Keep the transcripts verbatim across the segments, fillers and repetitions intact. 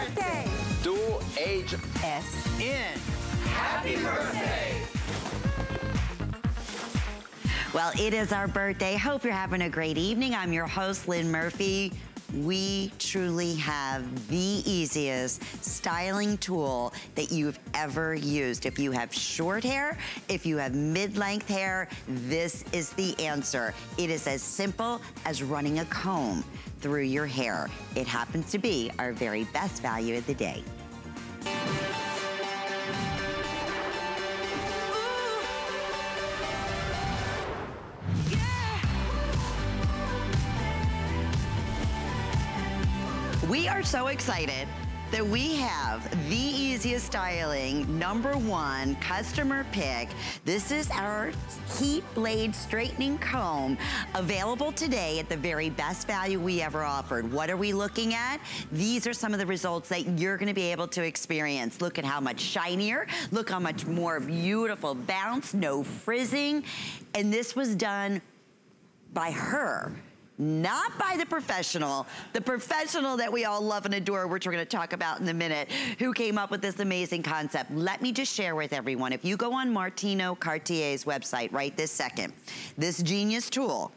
birthday to H S N. Happy birthday! Well, it is our birthday. Hope you're having a great evening. I'm your host, Lynn Murphy. We truly have the easiest styling tool that you've ever used. If you have short hair, if you have mid-length hair, this is the answer. It is as simple as running a comb through your hair. It happens to be our very best value of the day. We are so excited that we have the easiest styling, number one customer pick. This is our heat blade straightening comb, available today at the very best value we ever offered. What are we looking at? These are some of the results that you're gonna be able to experience. Look at how much shinier, look how much more beautiful bounce, no frizzing. And this was done by her. Not by the professional, the professional that we all love and adore, which we're gonna talk about in a minute, who came up with this amazing concept. Let me just share with everyone, if you go on Martino Cartier's website right this second, this genius tool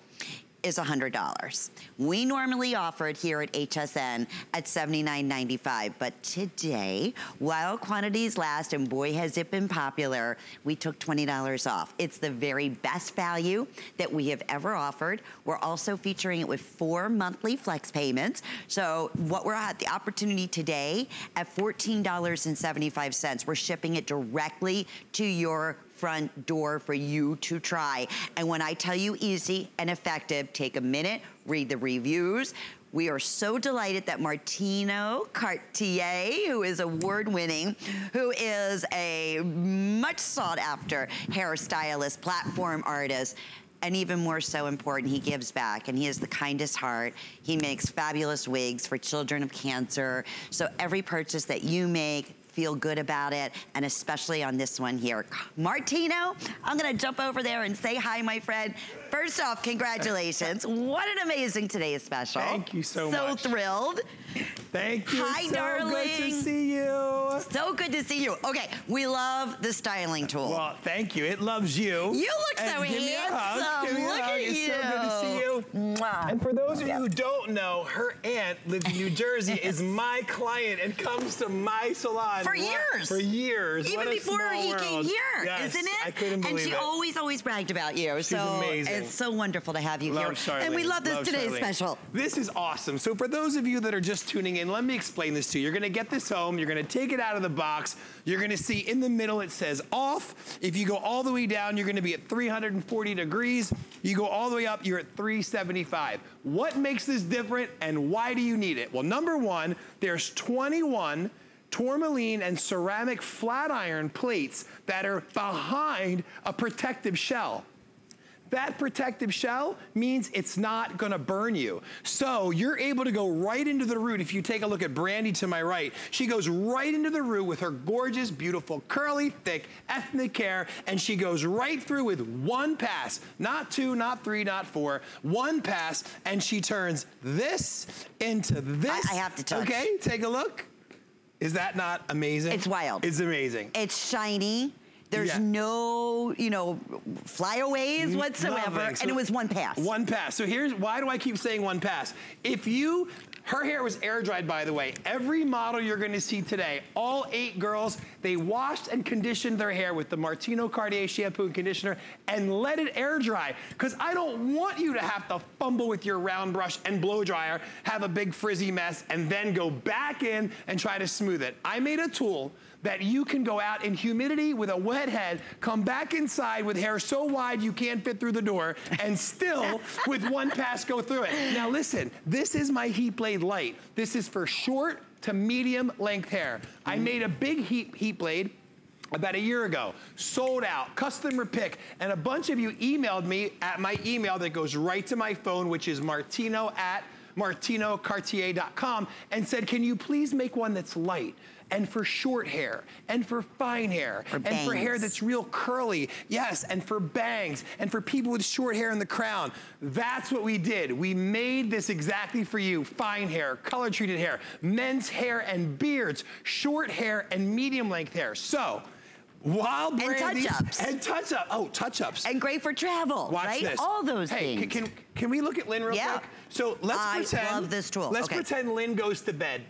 is one hundred dollars. We normally offer it here at H S N at seventy-nine ninety-five, but today, while quantities last, and boy has it been popular, we took twenty dollars off. It's the very best value that we have ever offered. We're also featuring it with four monthly flex payments. So what we're at the opportunity today at fourteen dollars and seventy-five cents, we're shipping it directly to your front door for you to try. And when I tell you easy and effective, take a minute, read the reviews. We are so delighted that Martino Cartier, who is award-winning, who is a much sought-after hairstylist, platform artist, and even more so important, he gives back, and he has the kindest heart. He makes fabulous wigs for children of cancer. So every purchase that you make, feel good about it, and especially on this one here. Martino, I'm gonna jump over there and say hi, my friend. First off, congratulations. What an amazing today's special. Thank you so, so much. So thrilled. Thank you. Hi, so darling. Good to see you. So good to see you. Okay, we love the styling tool. Well, thank you. It loves you. You look and so give handsome. Me a hug. Give me look a hug. At it's you. It's so good to see you. Mwah. And for those of you who don't know, her aunt lives in New Jersey, is my client, and comes to my salon. For what, years. For years. Even before he world. Came here, yes, isn't it? I couldn't believe it. And she it. always, always bragged about you. She's so amazing. It's so wonderful to have you love here. Charlene. And we love this love today's Charlene. Special. This is awesome. So for those of you that are just tuning in, let me explain this to you. You're going to get this home. You're going to take it out of the box. You're going to see in the middle it says off. If you go all the way down, you're going to be at three hundred forty degrees. You go all the way up, you're at three seventy-five. What makes this different and why do you need it? Well, number one, there's twenty-one tourmaline and ceramic flat iron plates that are behind a protective shell. That protective shell means it's not gonna burn you. So you're able to go right into the root. If you take a look at Brandy to my right, she goes right into the root with her gorgeous, beautiful, curly, thick, ethnic hair, and she goes right through with one pass. Not two, not three, not four. One pass, and she turns this into this. I, I have to touch. Okay, take a look. Is that not amazing? It's wild. It's amazing. It's shiny. There's yeah. no, you know, flyaways whatsoever. So and it was one pass. One pass. So here's, why do I keep saying one pass? If you, her hair was air dried, by the way. Every model you're gonna see today, all eight girls, they washed and conditioned their hair with the Martino Cartier shampoo and conditioner and let it air dry. Cause I don't want you to have to fumble with your round brush and blow dryer, have a big frizzy mess, and then go back in and try to smooth it. I made a tool that you can go out in humidity with a wet head, come back inside with hair so wide you can't fit through the door, and still with one pass go through it. Now listen, this is my heat blade light. This is for short to medium length hair. I made a big heat, heat blade about a year ago, sold out, customer pick, and a bunch of you emailed me at my email that goes right to my phone, which is martino at martino cartier dot com, and said, can you please make one that's light? And for short hair, and for fine hair, for and bangs. For hair that's real curly, yes, and for bangs, and for people with short hair in the crown. That's what we did. We made this exactly for you. Fine hair, color-treated hair, men's hair and beards, short hair and medium-length hair. So, while brandies, and touch-ups. And touch-ups. Oh, touch-ups. And great for travel, Watch right? This. All those hey, things. Can, can we look at Lynn real yeah. quick? So let's I pretend- I love this tool. Let's okay. pretend Lynn goes to bed.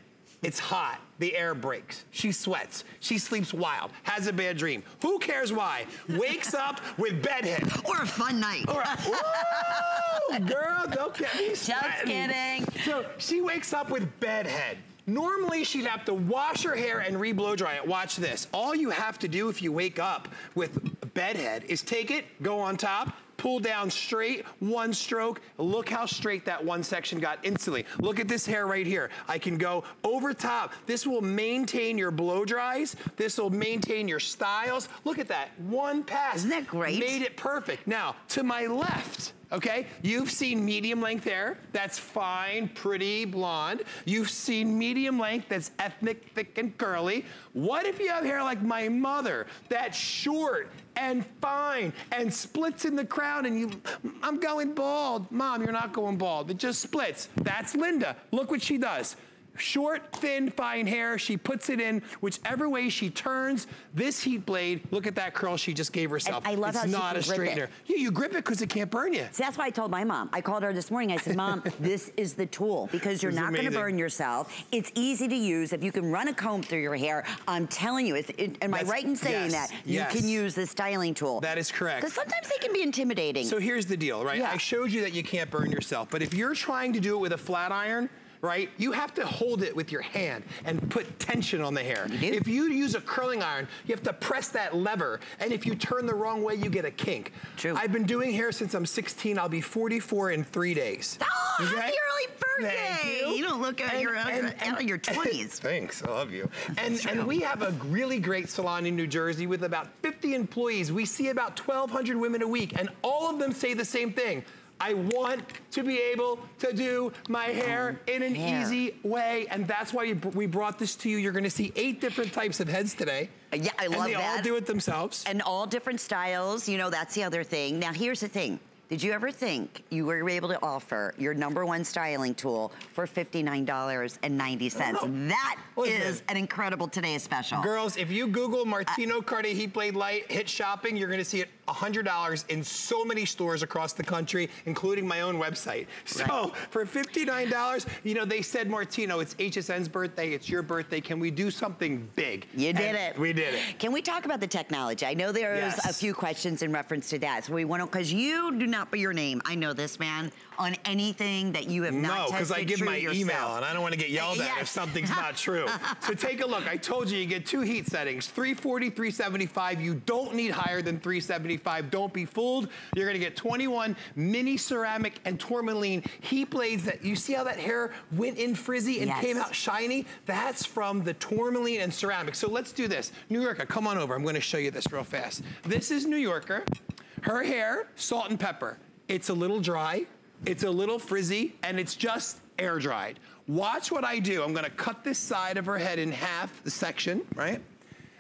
It's hot. The air breaks. She sweats. She sleeps wild. Has a bad dream. Who cares why? Wakes up with bedhead. Or a fun night. Or a, whoa, girl, don't get me sweating. Just kidding. So she wakes up with bedhead. Normally, she'd have to wash her hair and re-blow dry it. Watch this. All you have to do if you wake up with bedhead is take it, go on top, pull down straight, one stroke. Look how straight that one section got instantly. Look at this hair right here. I can go over top. This will maintain your blow dries. This will maintain your styles. Look at that, one pass. Isn't that great? Made it perfect. Now, to my left, okay, you've seen medium length hair. That's fine, pretty, blonde. You've seen medium length that's ethnic, thick, and curly. What if you have hair like my mother, that's short and fine and splits in the crown and you, I'm going bald. Mom, you're not going bald. It just splits. That's Linda. Look what she does. Short, thin, fine hair. She puts it in whichever way she turns. This heat blade, look at that curl she just gave herself. And I love it's how she not a straightener. It. Yeah, you grip it because it can't burn you. So that's why I told my mom. I called her this morning. I said, Mom, this is the tool because you're not going to burn yourself. It's easy to use. If you can run a comb through your hair, I'm telling you, it's, it, am that's, I right in saying yes, that? You yes. can use this styling tool. That is correct. Because sometimes they can be intimidating. So here's the deal, right? Yeah. I showed you that you can't burn yourself, but if you're trying to do it with a flat iron, right? You have to hold it with your hand and put tension on the hair. You if you use a curling iron, you have to press that lever, and if you turn the wrong way, you get a kink. True. I've been doing hair since I'm sixteen. I'll be forty-four in three days. Oh, okay? Happy early birthday! You. you don't look at your own, your twenties. Thanks, I love you. And, and we have a really great salon in New Jersey with about fifty employees. We see about twelve hundred women a week, and all of them say the same thing. I want to be able to do my hair in an hair. easy way, and that's why we brought this to you. You're gonna see eight different types of heads today. Yeah, I love that. And they that. all do it themselves. And all different styles, you know, that's the other thing. Now, here's the thing. Did you ever think you were able to offer your number one styling tool for fifty-nine ninety? That Listen. is an incredible today's special. Girls, if you Google Martino uh, Cartier Heat Blade Light, hit shopping, you're gonna see it one hundred dollars in so many stores across the country, including my own website. So right. for fifty-nine dollars, you know, they said, Martino, it's H S N's birthday, it's your birthday, can we do something big? You did and it. We did it. Can we talk about the technology? I know there's yes. a few questions in reference to that, so we wanna, cause you do not put your name, I know this man, on anything that you have not tested. No, because I give my yourself. email and I don't want to get yelled yes. at if something's not true. So take a look. I told you, you get two heat settings, three forty, three seventy-five. You don't need higher than three seventy-five. Don't be fooled. You're going to get twenty-one mini ceramic and tourmaline heat blades that you see how that hair went in frizzy and yes. came out shiny? That's from the tourmaline and ceramic. So let's do this. New Yorker, come on over. I'm going to show you this real fast. This is New Yorker. Her hair, salt and pepper. It's a little dry, it's a little frizzy, and it's just air dried. Watch what I do. I'm gonna cut this side of her head in half, the section, right?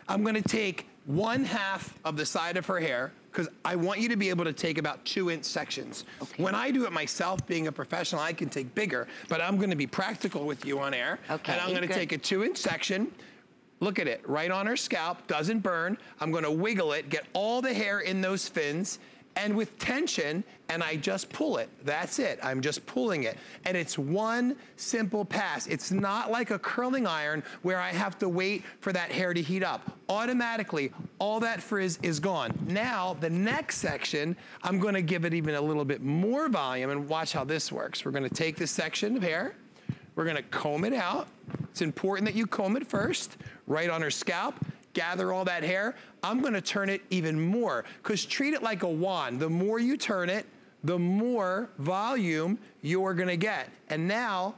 I'm gonna take one half of the side of her hair, because I want you to be able to take about two inch sections. Okay. When I do it myself, being a professional, I can take bigger, but I'm gonna be practical with you on air. Okay, and I'm gonna good. take a two inch section. Look at it, right on her scalp, doesn't burn. I'm gonna wiggle it, get all the hair in those fins, and with tension, and I just pull it. That's it, I'm just pulling it. And it's one simple pass. It's not like a curling iron where I have to wait for that hair to heat up. Automatically, all that frizz is gone. Now, the next section, I'm gonna give it even a little bit more volume and watch how this works. We're gonna take this section of hair, we're gonna comb it out. It's important that you comb it first, right on her scalp, gather all that hair. I'm gonna turn it even more, because treat it like a wand. The more you turn it, the more volume you're gonna get. And now,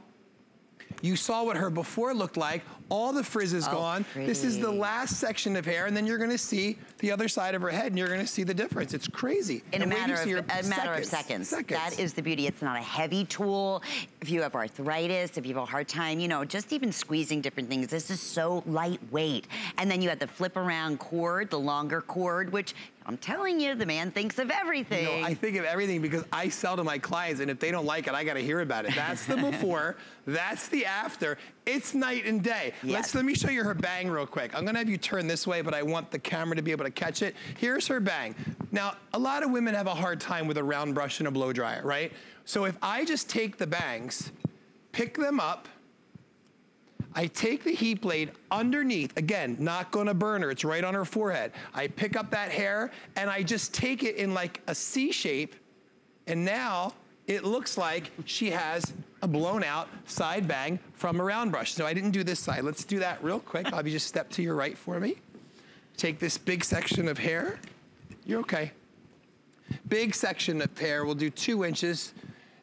you saw what her before looked like. All the frizz is oh, gone. Pretty. This is the last section of hair, and then you're gonna see the other side of her head, and you're gonna see the difference. It's crazy. In a, matter of, a matter of seconds. seconds. That is the beauty. It's not a heavy tool. if you have arthritis, if you have a hard time, you know, just even squeezing different things. This is so lightweight. And then you have the flip around cord, the longer cord, which I'm telling you, the man thinks of everything. You know, I think of everything because I sell to my clients, and if they don't like it, I gotta hear about it. That's the before, that's the after. It's night and day. Yes. Let's, let me show you her bang real quick. I'm gonna have you turn this way, but I want the camera to be able to catch it. Here's her bang. Now, a lot of women have a hard time with a round brush and a blow dryer, right? So if I just take the bangs, pick them up, I take the heat blade underneath, again, not gonna burn her, it's right on her forehead. I pick up that hair and I just take it in like a C shape, and now it looks like she has a blown out side bang from a round brush. So I didn't do this side, let's do that real quick. I'll have you just step to your right for me. Take this big section of hair, you're okay. Big section of hair, we'll do two inches,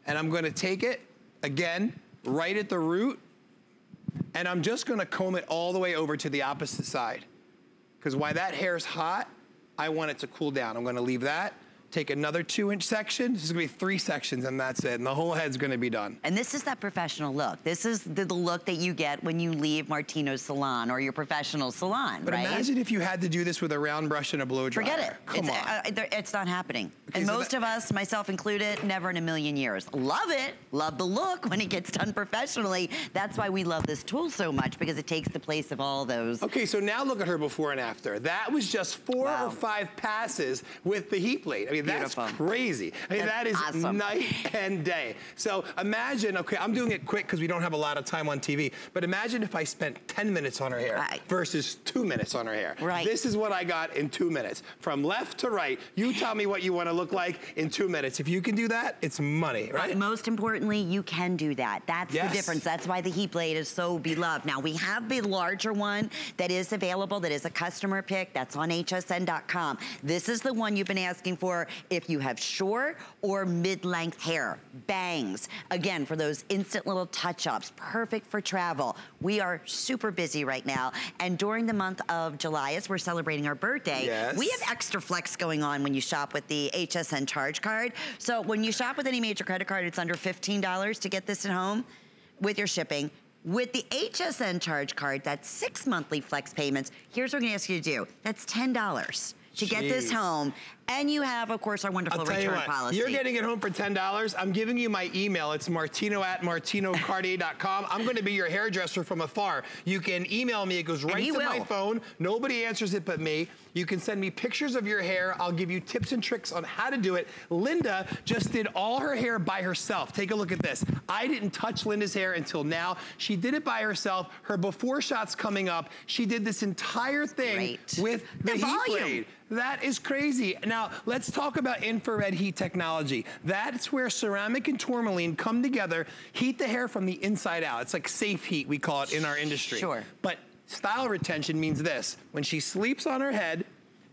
and I'm gonna take it, again, right at the root, and I'm just gonna comb it all the way over to the opposite side. Because while that hair's hot, I want it to cool down. I'm gonna leave that, take another two inch section. This is gonna be three sections and that's it. And the whole head's gonna be done. And this is that professional look. This is the, the look that you get when you leave Martino's salon or your professional salon, but right? Imagine if you had to do this with a round brush and a blow dryer. Forget it. Come it's, on. Uh, it's not happening. Okay, and so most of us, myself included, never in a million years. Love it, love the look when it gets done professionally. That's why we love this tool so much, because it takes the place of all those. Okay, so now look at her before and after. That was just four wow. or five passes with the heat blade. I mean, Beautiful. That's crazy. I mean, that's that is awesome. Night and day. So imagine, okay, I'm doing it quick because we don't have a lot of time on T V, but imagine if I spent ten minutes on her hair right. versus two minutes on her hair. Right. This is what I got in two minutes. From left to right, you tell me what you want to look like in two minutes. If you can do that, it's money, right? But most importantly, you can do that. That's yes. the difference. That's why the heat blade is so beloved. Now, we have the larger one that is available, that is a customer pick, that's on H S N dot com. This is the one you've been asking for. If you have short or mid-length hair, bangs. Again, for those instant little touch-ups, perfect for travel. We are super busy right now. And during the month of July, as we're celebrating our birthday, yes. we have extra flex going on when you shop with the H S N charge card. So when you shop with any major credit card, it's under fifteen dollars to get this at home with your shipping. With the H S N charge card, that's six monthly flex payments. Here's what we're gonna ask you to do. That's ten dollars. To Jeez. Get this home. And you have, of course, our wonderful return you what, policy. You're getting it home for ten dollars. I'm giving you my email. It's martino at martino cartier dot com. I'm going to be your hairdresser from afar. You can email me. It goes right to will. my phone. Nobody answers it but me. You can send me pictures of your hair. I'll give you tips and tricks on how to do it. Linda just did all her hair by herself. Take a look at this. I didn't touch Linda's hair until now. She did it by herself. Her before shot's coming up. She did this entire thing Great. With the, the heat volume. Blade. That is crazy. Now, let's talk about infrared heat technology. That's where ceramic and tourmaline come together, heat the hair from the inside out. It's like safe heat, we call it in our industry. Sure. But style retention means this. When she sleeps on her head,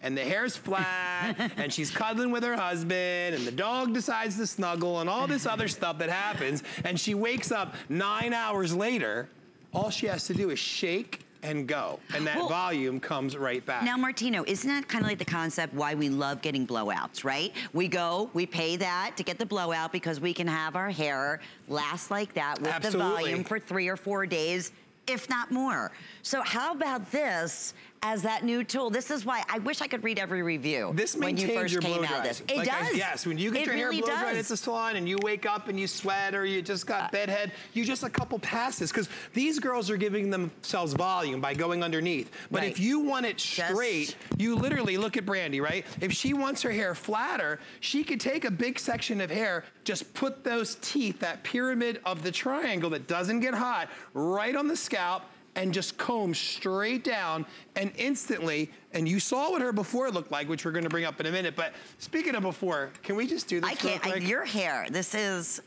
and the hair's flat, and she's cuddling with her husband, and the dog decides to snuggle, and all this other stuff that happens, and she wakes up nine hours later, all she has to do is shake and go, and that well, volume comes right back. Now, Martino, isn't that kind of like the concept why we love getting blowouts, right? We go, we pay that to get the blowout because we can have our hair last like that with Absolutely. The volume for three or four days, if not more. So how about this as that new tool? This is why I wish I could read every review this when you first came out of this. It like does. I, yes, when you get it your really hair blow dried at the salon and you wake up and you sweat or you just got uh, bedhead, you just a couple passes. Because these girls are giving themselves volume by going underneath. But right. if you want it straight, just. You literally, look at Brandy, right? If she wants her hair flatter, she could take a big section of hair, just put those teeth, that pyramid of the triangle that doesn't get hot, right on the scalp, and just comb straight down and instantly, and you saw what her before looked like, which we're gonna bring up in a minute, but speaking of before, can we just do this I can't, real quick? I, your hair, this is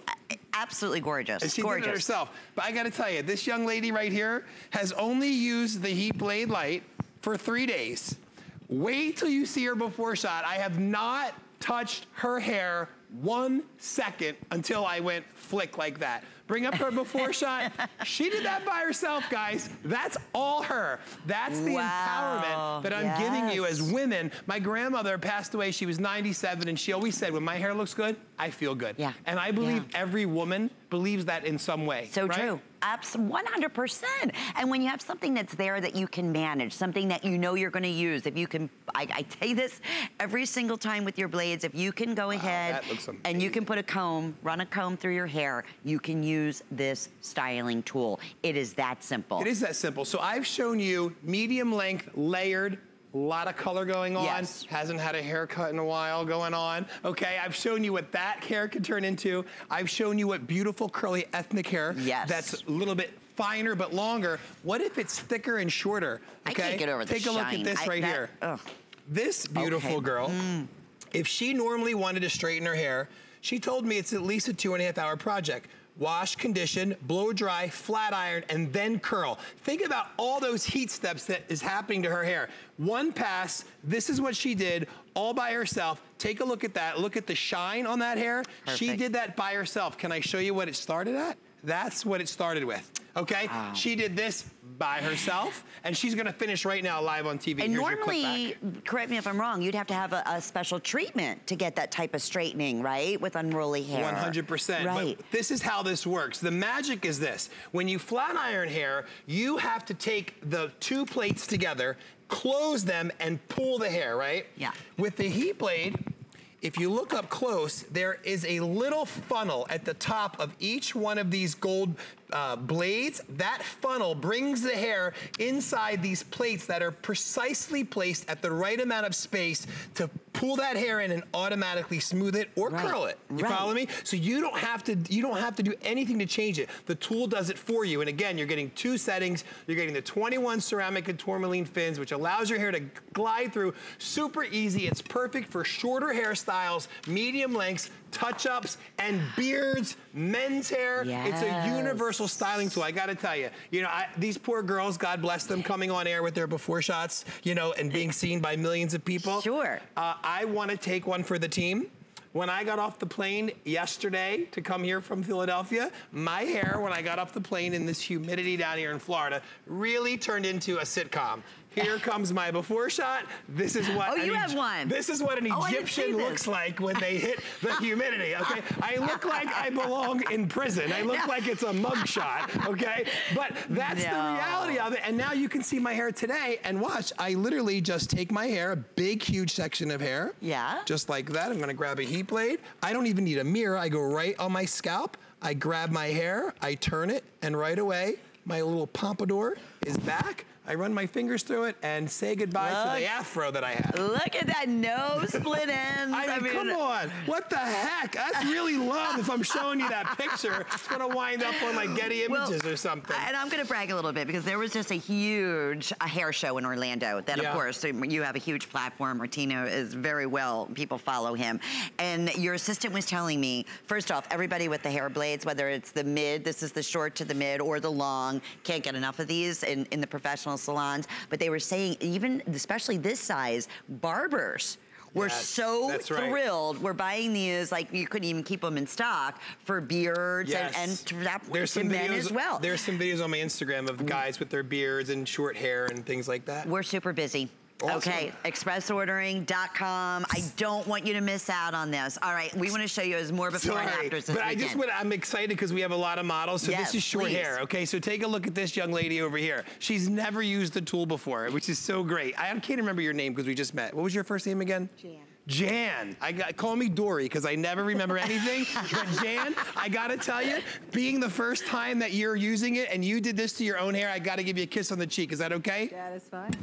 absolutely gorgeous, and she gorgeous. Did it herself, but I gotta tell you, this young lady right here has only used the heat blade light for three days. Wait till you see her before shot. I have not touched her hair one second until I went flick like that. Bring up her before shot. She did that by herself, guys. That's all her. That's the wow. empowerment that I'm yes. giving you as women. My grandmother passed away. She was ninety-seven, and she always said, when my hair looks good, I feel good. Yeah. And I believe yeah. every woman believes that in some way. So right? true. one hundred percent. And when you have something that's there that you can manage, something that you know you're going to use, if you can, I, I tell you this every single time with your blades, if you can go wow, ahead and you can put a comb, run a comb through your hair, you can use this styling tool. It is that simple. It is that simple. So I've shown you medium length, layered, a lot of color going on. Yes. Hasn't had a haircut in a while going on. Okay, I've shown you what that hair can turn into. I've shown you what beautiful curly ethnic hair yes. that's a little bit finer but longer. What if it's thicker and shorter? Okay? I can't get over the shine. Take a look at this I, right that, here. Ugh. This beautiful okay. girl, mm. if she normally wanted to straighten her hair, she told me it's at least a two and a half hour project. Wash, condition, blow dry, flat iron, and then curl. Think about all those heat steps that is happening to her hair. One pass, this is what she did all by herself. Take a look at that. Look at the shine on that hair. Perfect. She did that by herself. Can I show you what it started at? That's what it started with, okay? Wow. She did this by herself, and she's gonna finish right now live on T V. And here's normally, correct me if I'm wrong, you'd have to have a, a special treatment to get that type of straightening, right? With unruly hair. one hundred percent, right. But this is how this works. The magic is this. When you flat iron hair, you have to take the two plates together, close them, and pull the hair, right? Yeah. With the heat blade, if you look up close, there is a little funnel at the top of each one of these gold uh, blades. That funnel brings the hair inside these plates that are precisely placed at the right amount of space to pull that hair in and automatically smooth it or right. curl it. You right. follow me? So you don't have to you don't have to do anything to change it. The tool does it for you. And again, you're getting two settings. You're getting the twenty-one ceramic and tourmaline fins, which allows your hair to glide through super easy. It's perfect for shorter hairstyles, medium lengths, touch-ups, and beards, men's hair. Yes. It's a universal styling tool. I gotta tell you, you know, I, these poor girls, God bless them, coming on air with their before shots, you know, and being seen by millions of people. Sure. Uh, I wanna take one for the team. When I got off the plane yesterday to come here from Philadelphia, my hair, when I got off the plane in this humidity down here in Florida, really turned into a sitcom. Here comes my before shot. This is what oh, you have one. This is what an oh, Egyptian looks like when they hit the humidity, okay? I look like I belong in prison. I look no. like it's a mug shot, okay? But that's no. the reality of it. And now you can see my hair today and watch. I literally just take my hair, a big, huge section of hair. Yeah. Just like that. I'm gonna grab a heat blade. I don't even need a mirror. I go right on my scalp. I grab my hair, I turn it, and right away, my little pompadour is back. I run my fingers through it and say goodbye look, to the afro that I have. Look at that, no split ends. I, mean, I mean, come on, what the heck? That's really love. If I'm showing you that picture, it's gonna wind up on like Getty Images well, or something. And I'm gonna brag a little bit because there was just a huge a hair show in Orlando that yeah. of course, you have a huge platform. Martino is very well, people follow him. And your assistant was telling me, first off, everybody with the hair blades, whether it's the mid, this is the short to the mid or the long, can't get enough of these in, in the professional salons, but they were saying even, especially this size, barbers were yes, so thrilled. Right. We're buying these, like you couldn't even keep them in stock for beards yes. and, and to that there's some men videos, as well. There's some videos on my Instagram of guys with their beards and short hair and things like that. We're super busy. Awesome. Okay, express ordering dot com. I don't want you to miss out on this. All right, we want to show you as more before Sorry, and afters this but weekend. I just want to, I'm excited because we have a lot of models, so yes, this is short please. hair, okay? So take a look at this young lady over here. She's never used the tool before, which is so great. I can't remember your name because we just met. What was your first name again? Jan. Jan, I got, call me Dory because I never remember anything, but Jan, I gotta tell you, being the first time that you're using it and you did this to your own hair, I gotta give you a kiss on the cheek. Is that okay? Yeah, that's fine.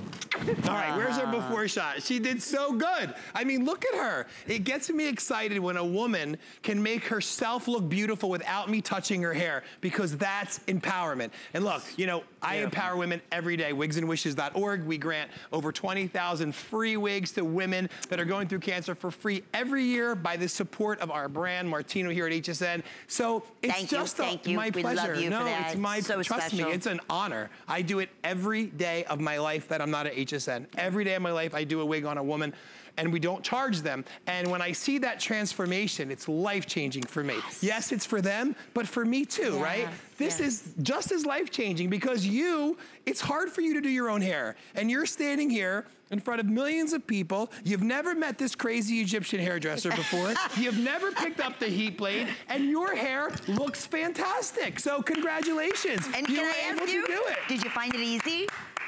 All right, where's her before shot? She did so good. I mean, look at her. It gets me excited when a woman can make herself look beautiful without me touching her hair because that's empowerment. And look, you know, I yeah. empower women every day. wigs and wishes dot org, we grant over twenty thousand free wigs to women that are going through cancer for free every year by the support of our brand, Martino, here at H S N. So it's thank just you, a, thank you. my we pleasure. Love you no, for that. It's my so trust special. me, it's an honor. I do it every day of my life that I'm not at H S N. Every day of my life, I do a wig on a woman. and we don't charge them. And when I see that transformation, it's life-changing for me. Yes. Yes, it's for them, but for me too, yeah. right? This yes. is just as life-changing because you, it's hard for you to do your own hair. And you're standing here in front of millions of people. You've never met this crazy Egyptian hairdresser before. You've never picked up the heat blade, and your hair looks fantastic. So congratulations. And you can were I ask able you, to do it. Did you find it easy?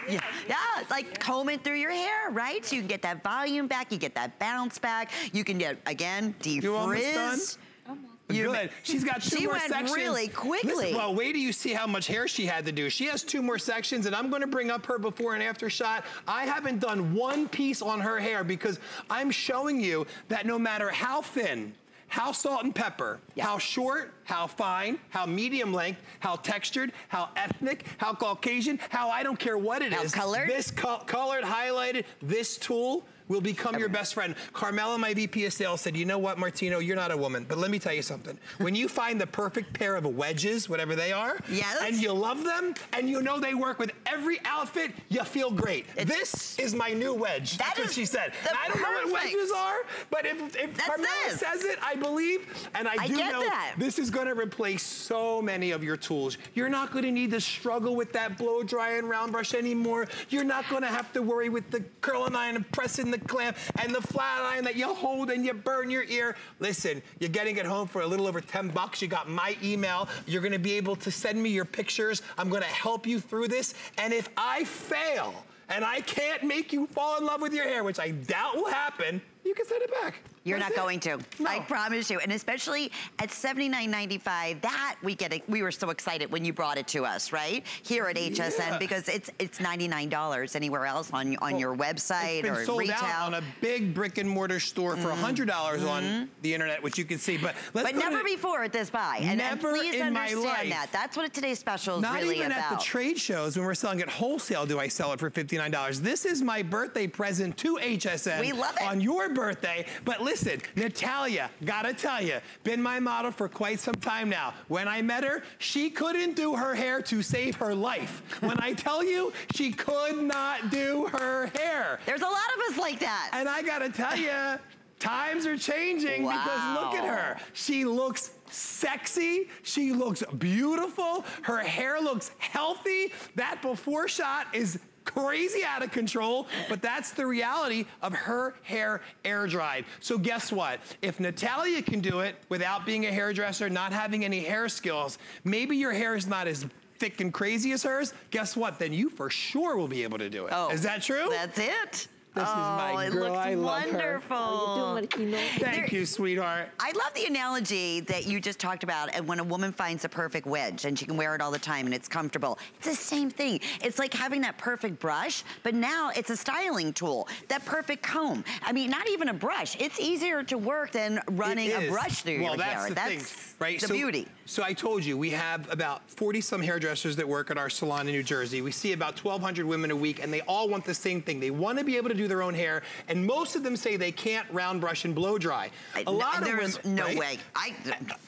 Yeah, yeah, like combing through your hair, right? So you can get that volume back, you get that bounce back, you can get, again, defrizz. You're almost done? You good. She's got two she more sections. She went really quickly. Listen, well, wait till you see how much hair she had to do. She has two more sections, and I'm going to bring up her before and after shot. I haven't done one piece on her hair because I'm showing you that no matter how thin, how salt and pepper, yeah. how short, how fine, how medium length, how textured, how ethnic, how Caucasian, how I don't care what it how is. Colored? This co colored, highlighted, this tool will become your best friend. Carmela, my V P of sales, said, you know what, Martino, you're not a woman, but let me tell you something. When you find the perfect pair of wedges, whatever they are, yes. and you love them, and you know they work with every outfit, you feel great. It's, this is my new wedge. That That's is what she said. And I don't perfect. know what wedges are, but if, if Carmela this. says it, I believe, and I do I know that. This is gonna replace so many of your tools. You're not gonna need to struggle with that blow dryer and round brush anymore. You're not gonna have to worry with the curling iron and pressing the clamp and the flat iron that you hold and you burn your ear. Listen, you're getting it home for a little over ten bucks. You got my email. You're gonna be able to send me your pictures. I'm gonna help you through this. And if I fail and I can't make you fall in love with your hair, which I doubt will happen, you can send it back. You're That's not it. going to. No. I promise you. And especially at seventy-nine ninety-five, that we get it, we were so excited when you brought it to us, right? Here at H S N, yeah. because it's it's ninety-nine dollars anywhere else on on well, your website or sold retail. Out on a big brick and mortar store for one hundred dollars mm-hmm. on the internet, which you can see. But let's But never to, before at this buy. And, never and please in understand my life. that. That's what today's special is not really about. Not even at the trade shows when we're selling it wholesale do I sell it for fifty-nine dollars. This is my birthday present to H S N. We love it. On your birthday, but listen. Listen, Natalia, gotta tell you, been my model for quite some time now. When I met her, she couldn't do her hair to save her life. When I tell you, she could not do her hair. There's a lot of us like that. And I gotta tell you, times are changing wow. because look at her. She looks sexy, she looks beautiful, her hair looks healthy. That before shot is crazy out of control, but that's the reality of her hair air dried. So guess what? If Natalia can do it without being a hairdresser, not having any hair skills, maybe your hair is not as thick and crazy as hers. Guess what? Then you for sure will be able to do it. Oh, is that true? That's it. This oh, is my girl. It looks I love wonderful. Her. Oh, you're doing like you know. Thank there, you, sweetheart. I love the analogy that you just talked about, and when a woman finds a perfect wedge and she can wear it all the time and it's comfortable. It's the same thing. It's like having that perfect brush, but now it's a styling tool. That perfect comb. I mean, not even a brush. It's easier to work than running a brush through well, your that's hair. The that's thing, right? the so, beauty. So I told you, we have about forty some hairdressers that work at our salon in New Jersey. We see about twelve hundred women a week, and they all want the same thing. They want to be able to do their own hair, and most of them say they can't round brush and blow dry. A lot of women, no right? way. I,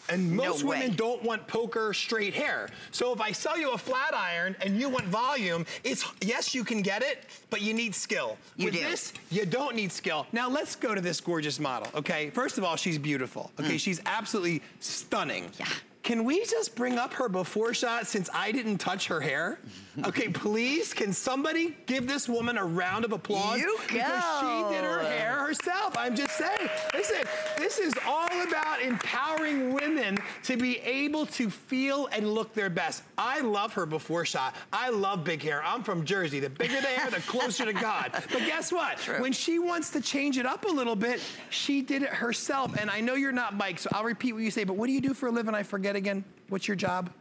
and most no women way. don't want poker straight hair. So if I sell you a flat iron and you want volume, it's yes, you can get it, but you need skill. You With do. this, you don't need skill. Now let's go to this gorgeous model, okay? First of all, she's beautiful, okay? Mm. She's absolutely stunning. Yeah. Can we just bring up her before shot since I didn't touch her hair? Okay, please, can somebody give this woman a round of applause? You go. Because she did her hair herself. I'm just saying, listen, this is all about empowering women to be able to feel and look their best. I love her before shot. I love big hair. I'm from Jersey. The bigger the hair, the closer to God. But guess what? True. When she wants to change it up a little bit, she did it herself. And I know you're not Mike, so I'll repeat what you say, but what do you do for a living? I forget. Again, what's your job?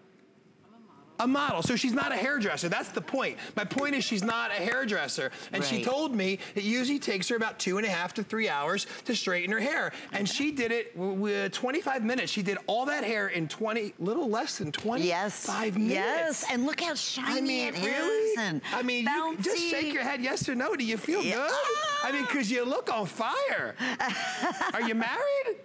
I'm a model. A model. So she's not a hairdresser. That's the point. My point is she's not a hairdresser. And right. she told me it usually takes her about two and a half to three hours to straighten her hair. And okay. she did it with twenty-five minutes. She did all that hair in twenty, little less than twenty-five yes. minutes. Yes. And look how shiny I mean, it really? is. And I mean, you just shake your head yes or no. Do you feel yeah. good? Oh. I mean, because you look on fire. Are you married?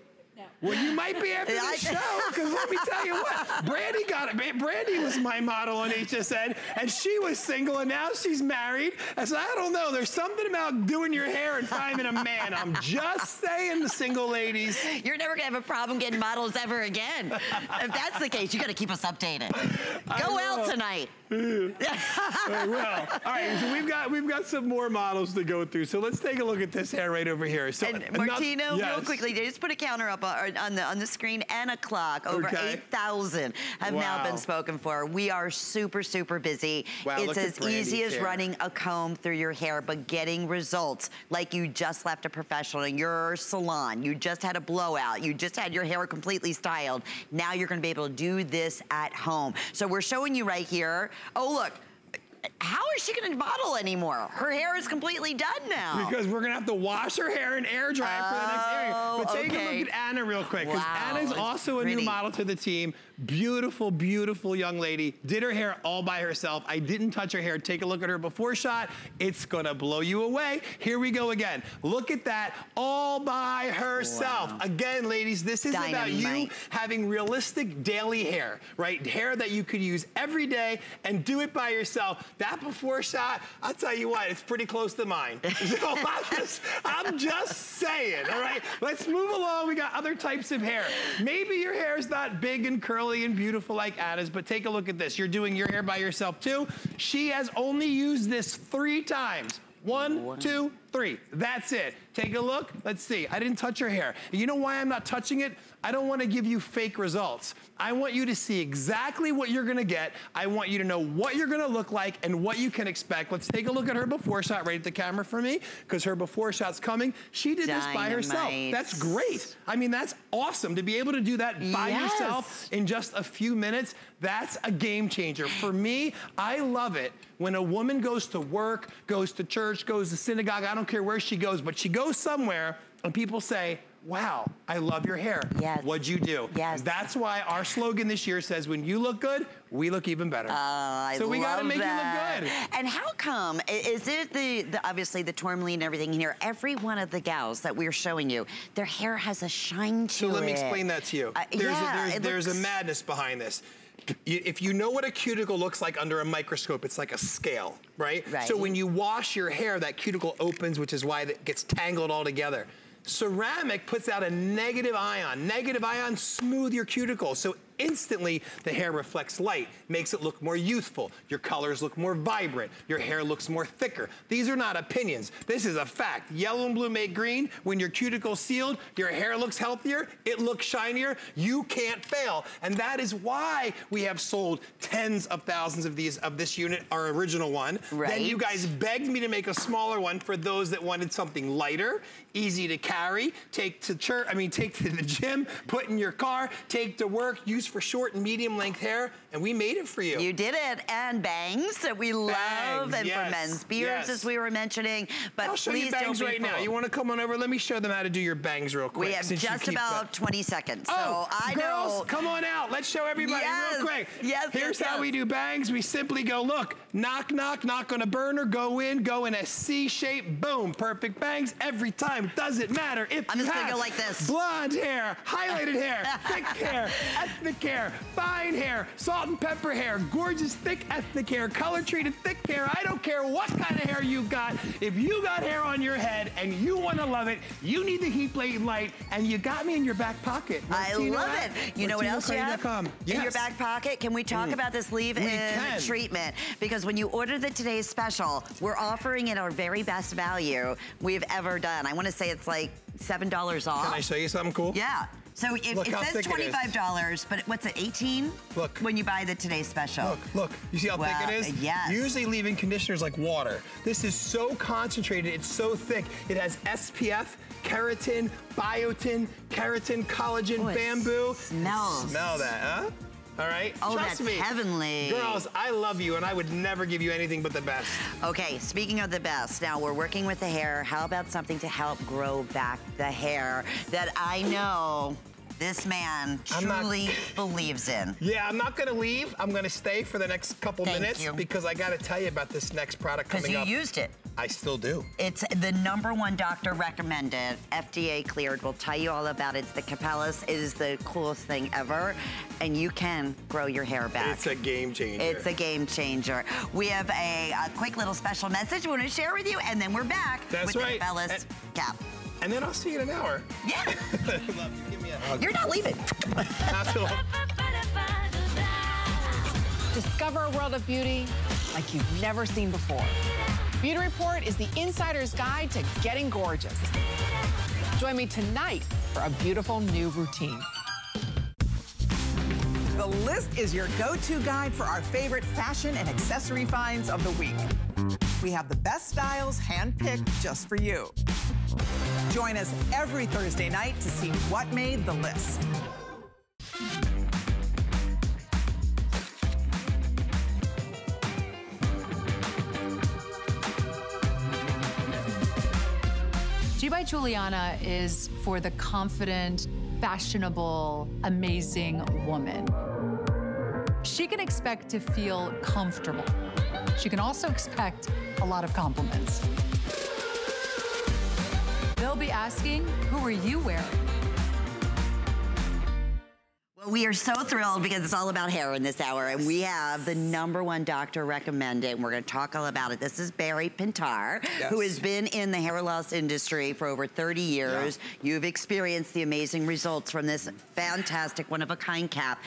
Well, you might be after this show, because let me tell you what, Brandy got it. Brandy was my model on H S N, and she was single, and now she's married. And so I don't know. There's something about doing your hair and finding a man. I'm just saying, the single ladies. You're never going to have a problem getting models ever again. If that's the case, you got to keep us updated. Go out tonight. I will. All right, so we've got, we've got some more models to go through. So let's take a look at this hair right over here. So, and Martino, not, yes. real quickly, they just put a counter up on the, on the screen and a clock. Over okay. eight thousand have wow. now been spoken for. We are super, super busy. Wow, it's as easy as hair. running a comb through your hair, but getting results like you just left a professional in your salon, you just had a blowout, you just had your hair completely styled. Now you're going to be able to do this at home. So we're showing you right here. Oh, look. How is she gonna model anymore? Her hair is completely done now. Because we're gonna have to wash her hair and air dry oh, for the next area. But take okay. a look at Anna real quick, because wow, Anna's also a pretty. new model to the team. Beautiful, beautiful young lady. Did her hair all by herself. I didn't touch her hair. Take a look at her before shot. It's gonna blow you away. Here we go again. Look at that, all by herself. Wow. Again, ladies, this is Dynamite. about you having realistic daily hair, right? Hair that you could use every day and do it by yourself. That before shot, I'll tell you what, it's pretty close to mine. So I'm, just, I'm just saying, all right? Let's move along. We got other types of hair. Maybe your hair is not big and curly and beautiful like Anna's, but take a look at this. You're doing your hair by yourself too. She has only used this three times. One, wow. two, three. That's it. Take a look. Let's see. I didn't touch her hair. You know why I'm not touching it? I don't want to give you fake results. I want you to see exactly what you're going to get. I want you to know what you're going to look like and what you can expect. Let's take a look at her before shot right at the camera for me, because her before shot's coming. She did Dynamite. this by herself. That's great. I mean, that's awesome to be able to do that by yes. yourself in just a few minutes. That's a game changer. For me, I love it when a woman goes to work, goes to church, goes to synagogue, I don't care where she goes, but she goes somewhere and people say, wow, I love your hair. Yes. What'd you do? Yes. That's why our slogan this year says, when you look good, we look even better. Oh, I love that. So we gotta make you look good. And how come, is it the, the obviously the tourmaline and everything in here, every one of the gals that we're showing you, their hair has a shine to it. So let me explain that to you. Uh, there's, yeah, a, there's, there's looks... a madness behind this. If you know what a cuticle looks like under a microscope, it's like a scale, right? Right. So when you wash your hair, that cuticle opens, which is why it gets tangled all together. Ceramic puts out a negative ion. Negative ions smooth your cuticle. So instantly, the hair reflects light, makes it look more youthful. Your colors look more vibrant. Your hair looks more thicker. These are not opinions. This is a fact. Yellow and blue make green. When your cuticle's sealed, your hair looks healthier. It looks shinier. You can't fail. And that is why we have sold tens of thousands of these of this unit, our original one. Right. Then you guys begged me to make a smaller one for those that wanted something lighter, easy to carry, take to church, I mean, take to the gym, put in your car, take to work, use for short and medium length hair, and we made it for you. You did it. And bangs that we bangs, love, and yes, for men's beards, yes. as we were mentioning. But I'll show please you bangs don't be right full. now. You want to come on over? Let me show them how to do your bangs real quick. We have just about twenty seconds. Oh, so I girls, know. come on out. Let's show everybody yes, real quick. Yes, Here's yes, how yes. we do bangs. We simply go, look, knock, knock, knock on a burner, go in, go in a C shape, boom, perfect bangs every time. Doesn't matter if I'm you just have gonna go like this. Blonde hair, highlighted hair, thick hair, ethnic hair, fine hair, salt and pepper hair, gorgeous thick ethnic hair, color treated thick hair. I don't care what kind of hair you've got. If you got hair on your head and you want to love it, you need the heat blade light, and you got me in your back pocket. Martino I love at, it. You Martino know what else you have yes. in your back pocket? Can we talk mm. about this leave-in treatment? Because when you order the today's special, we're offering it our very best value we've ever done. I want to say it's like seven dollars off. Can I show you something cool? Yeah. So it, it says twenty-five dollars, it but what's it, eighteen dollars? Look. When you buy the Today's Special. Look, look, you see how well, thick it is? Yes. Usually leave-in conditioners like water. This is so concentrated, it's so thick. It has S P F, keratin, biotin, keratin, collagen, Ooh, bamboo. Smells. Smell that, huh? All right? Oh, Trust that's me. heavenly. Girls, I love you, and I would never give you anything but the best. Okay, speaking of the best, now we're working with the hair. How about something to help grow back the hair that I know this man truly believes in? Yeah, I'm not gonna leave. I'm gonna stay for the next couple Thank minutes you. because I gotta tell you about this next product coming up. Because you used it. I still do. It's the number one doctor recommended, F D A cleared. We'll tell you all about it. It's the Capillus. It is the coolest thing ever. And you can grow your hair back. It's a game changer. It's a game changer. We have a, a quick little special message we want to share with you, and then we're back That's with right. the Capillus and, cap. And then I'll see you in an hour. Yeah. Love you. Give me a hug. You're not leaving. Discover a world of beauty like you've never seen before. Beauty Report is the insider's guide to getting gorgeous. Join me tonight for a beautiful new routine. The List is your go-to guide for our favorite fashion and accessory finds of the week. We have the best styles handpicked just for you. Join us every Thursday night to see what made the list. G by Juliana is for the confident, fashionable, amazing woman. She can expect to feel comfortable. She can also expect a lot of compliments. They'll be asking, who are you wearing? We are so thrilled because it's all about hair in this hour, and we have the number one doctor recommended, and we're going to talk all about it. This is Barry Pintar, yes. who has been in the hair loss industry for over thirty years. Yeah. You've experienced the amazing results from this fantastic one-of-a-kind cap,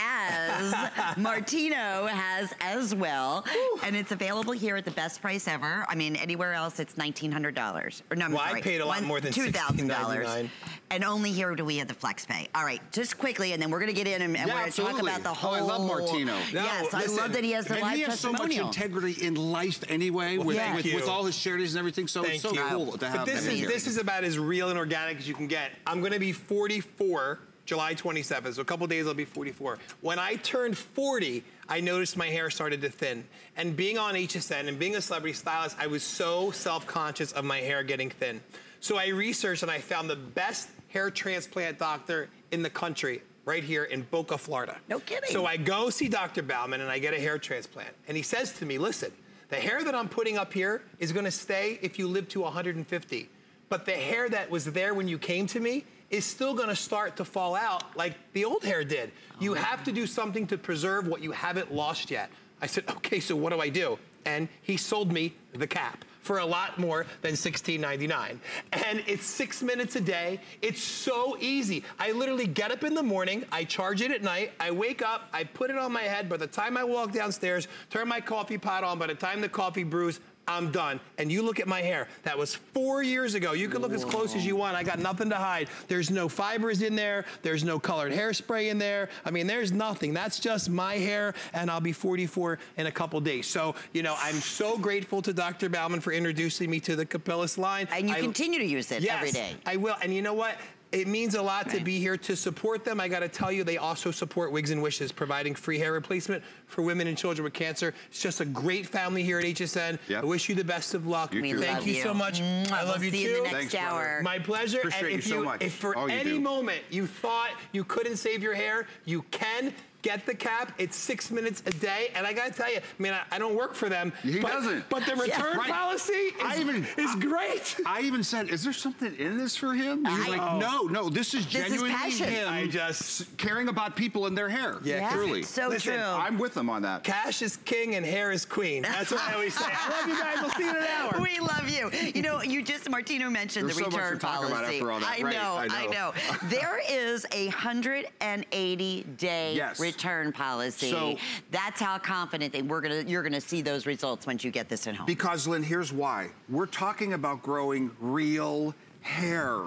as Martino has as well. Ooh. And it's available here at the best price ever. I mean, anywhere else it's nineteen hundred dollars. Or no, I'm well, sorry. I paid a lot One, more than two thousand dollars. And only here do we have the flex pay. All right, just quickly, and then we're gonna get in and, and yeah, we're absolutely. gonna talk about the whole. Oh, I love Martino. No, yes, listen, I love that he has the and live he has testimonial. so much integrity in life anyway, well, with, with, with all his charities and everything. So thank it's so you. cool to have. But this is, this is about as real and organic as you can get. I'm gonna be forty-four. July twenty-seventh, so a couple days I'll be forty-four. When I turned forty, I noticed my hair started to thin. And being on H S N and being a celebrity stylist, I was so self-conscious of my hair getting thin. So I researched and I found the best hair transplant doctor in the country, right here in Boca, Florida. No kidding. So I go see Doctor Bauman and I get a hair transplant. And he says to me, listen, the hair that I'm putting up here is gonna stay if you live to one hundred fifty. But the hair that was there when you came to me is still gonna start to fall out like the old hair did. You have to do something to preserve what you haven't lost yet. I said, okay, so what do I do? And he sold me the cap for a lot more than sixteen ninety-nine. And it's six minutes a day. It's so easy. I literally get up in the morning, I charge it at night, I wake up, I put it on my head. By the time I walk downstairs, turn my coffee pot on, by the time the coffee brews, I'm done. And you look at my hair. That was four years ago. You can look Whoa. as close as you want. I got nothing to hide. There's no fibers in there. There's no colored hairspray in there. I mean, there's nothing. That's just my hair, and I'll be forty-four in a couple days. So, you know, I'm so grateful to Doctor Bauman for introducing me to the Capillus line. And you I, continue to use it yes, every day. I will. And you know what? It means a lot right. to be here to support them. I gotta tell you, they also support Wigs and Wishes, providing free hair replacement for women and children with cancer. It's just a great family here at H S N. Yep. I wish you the best of luck. You too. Thank you, you so much. Mm, I love we'll you see too. You in the next Thanks, hour. Brother. My pleasure. Appreciate and if you so you, much. If for All any moment you thought you couldn't save your hair, you can. Get the cap. It's six minutes a day, and I gotta tell you, I mean, I, I don't work for them. He but, doesn't. But the return yeah, right. policy is, I even, is I, great. I even said, "Is there something in this for him?" And he's I, like, "No, no, this is this genuinely is him. I just caring about people and their hair." Yeah, yeah truly. It's so Listen, true. I'm with him on that. Cash is king and hair is queen. That's what I always say. I love you guys. We'll see you in an hour. We love you. You know, you just Martino mentioned There's the so return much to talk policy. About after all that. I, right, know, I know. I know. There is a one hundred eighty day. Yes. Return policy. So, that's how confident that we're gonna you're gonna see those results once you get this at home. Because Lynn, here's why. We're talking about growing real hair.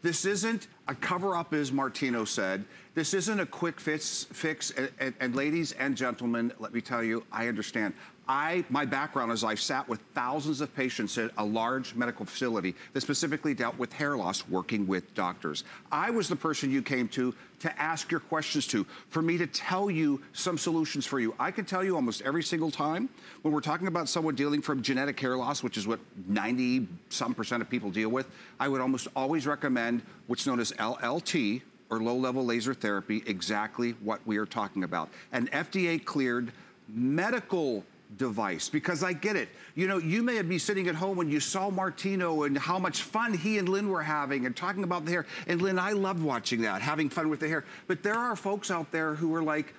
This isn't a cover-up, as Martino said. This isn't a quick fix fix and, and, and ladies and gentlemen, let me tell you, I understand. I, my background is I've sat with thousands of patients at a large medical facility that specifically dealt with hair loss working with doctors. I was the person you came to to ask your questions to, for me to tell you some solutions for you. I can tell you almost every single time when we're talking about someone dealing from genetic hair loss, which is what ninety some percent of people deal with, I would almost always recommend what's known as L L T, or low-level laser therapy, exactly what we are talking about. An F D A-cleared medical device, because I get it. You know, you may be sitting at home when you saw Martino and how much fun he and Lynn were having and talking about the hair. And Lynn, I loved watching that, having fun with the hair. But there are folks out there who are like,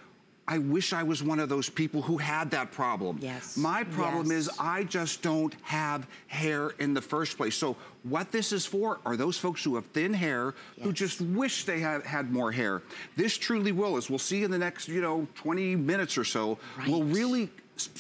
I wish I was one of those people who had that problem. Yes. My problem yes. is I just don't have hair in the first place. So what this is for are those folks who have thin hair, yes. who just wish they had, had more hair. This truly will, as we'll see in the next, you know, twenty minutes or so, right. will really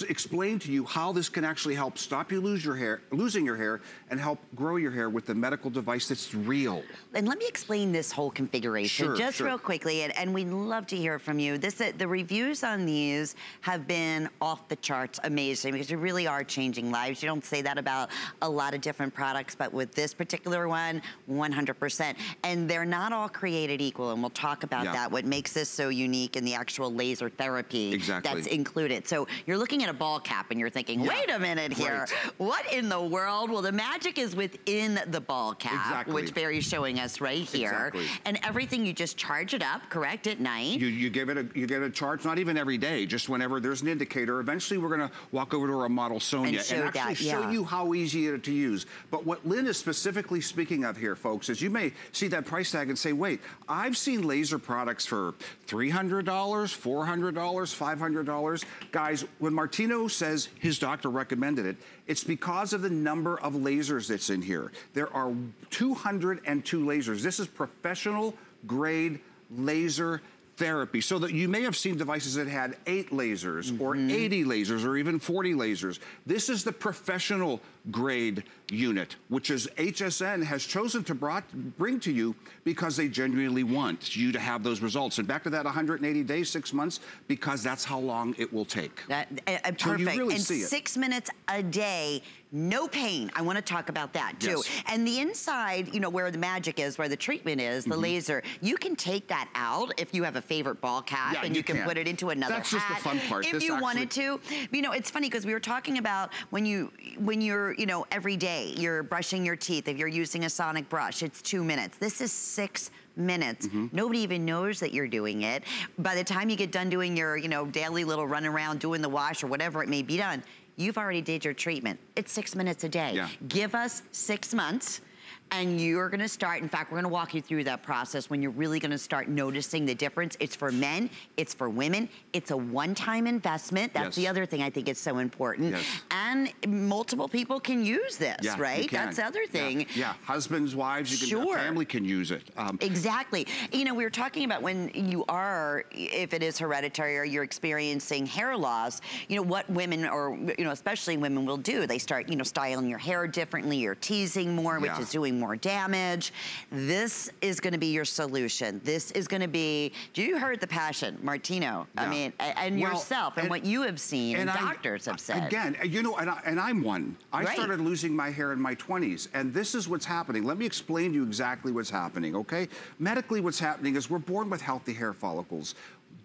explain to you how this can actually help stop you lose your hair, losing your hair, and help grow your hair with the medical device that's real. And let me explain this whole configuration sure, just sure. real quickly, and, and we'd love to hear from you. This uh, the reviews on these have been off the charts, amazing, because you really are changing lives. You don't say that about a lot of different products, but with this particular one, one hundred percent. And they're not all created equal, and we'll talk about yeah. that. What makes this so unique in the actual laser therapy exactly. that's included. So you're looking looking at a ball cap and you're thinking, yeah. wait a minute here, right. what in the world? Well, the magic is within the ball cap, exactly. which Barry's showing us right here. Exactly. And everything, you just charge it up, correct, at night. You, you give it a, you get a charge, not even every day, just whenever there's an indicator. Eventually we're gonna walk over to our model, Sonia, and, show and actually that, yeah. show you how easy it is to use. But what Lynn is specifically speaking of here, folks, is you may see that price tag and say, wait, I've seen laser products for three hundred dollars, four hundred dollars, five hundred dollars. Guys, when Martino says his doctor recommended it, it's because of the number of lasers that's in here. There are two hundred and two lasers. This is professional grade laser therapy. So that you may have seen devices that had eight lasers mm-hmm. or eighty lasers or even forty lasers. This is the professional grade unit, which is H S N has chosen to brought, bring to you because they genuinely want you to have those results. And back to that one hundred eighty days, six months, because that's how long it will take. That, uh, perfect. You really and see six it. minutes a day, no pain. I want to talk about that too. Yes. And the inside, you know, where the magic is, where the treatment is, the mm-hmm. laser, you can take that out if you have a favorite ball cap yeah, and you, you can, can put it into another that's hat. That's just the fun part. If this you actually... wanted to. You know, it's funny because we were talking about when you, when you're, you know, every day you're brushing your teeth. If you're using a sonic brush, it's two minutes. This is six minutes. Mm-hmm. Nobody even knows that you're doing it. By the time you get done doing your, you know, daily little run around, doing the wash or whatever it may be done, you've already did your treatment. It's six minutes a day. Yeah. Give us six months. And you're gonna start, in fact, we're gonna walk you through that process when you're really gonna start noticing the difference. It's for men, it's for women, it's a one-time investment. That's yes. the other thing I think is so important. Yes. And multiple people can use this, yeah, right? That's the other thing. Yeah, yeah. Husbands, wives, you can, sure. family can use it. Um, exactly. You know, we were talking about when you are, if it is hereditary or you're experiencing hair loss, you know, what women or, you know, especially women will do. They start, you know, styling your hair differently, you're teasing more, which yeah. is doing more damage. This is going to be your solution. This is going to be, you heard the passion, Martino, yeah. I mean, and well, yourself and, and what you have seen and, and doctors I, have said. Again, you know, and, I, and I'm one. I right. started losing my hair in my twenties, and this is what's happening. Let me explain to you exactly what's happening, okay? Medically, what's happening is we're born with healthy hair follicles.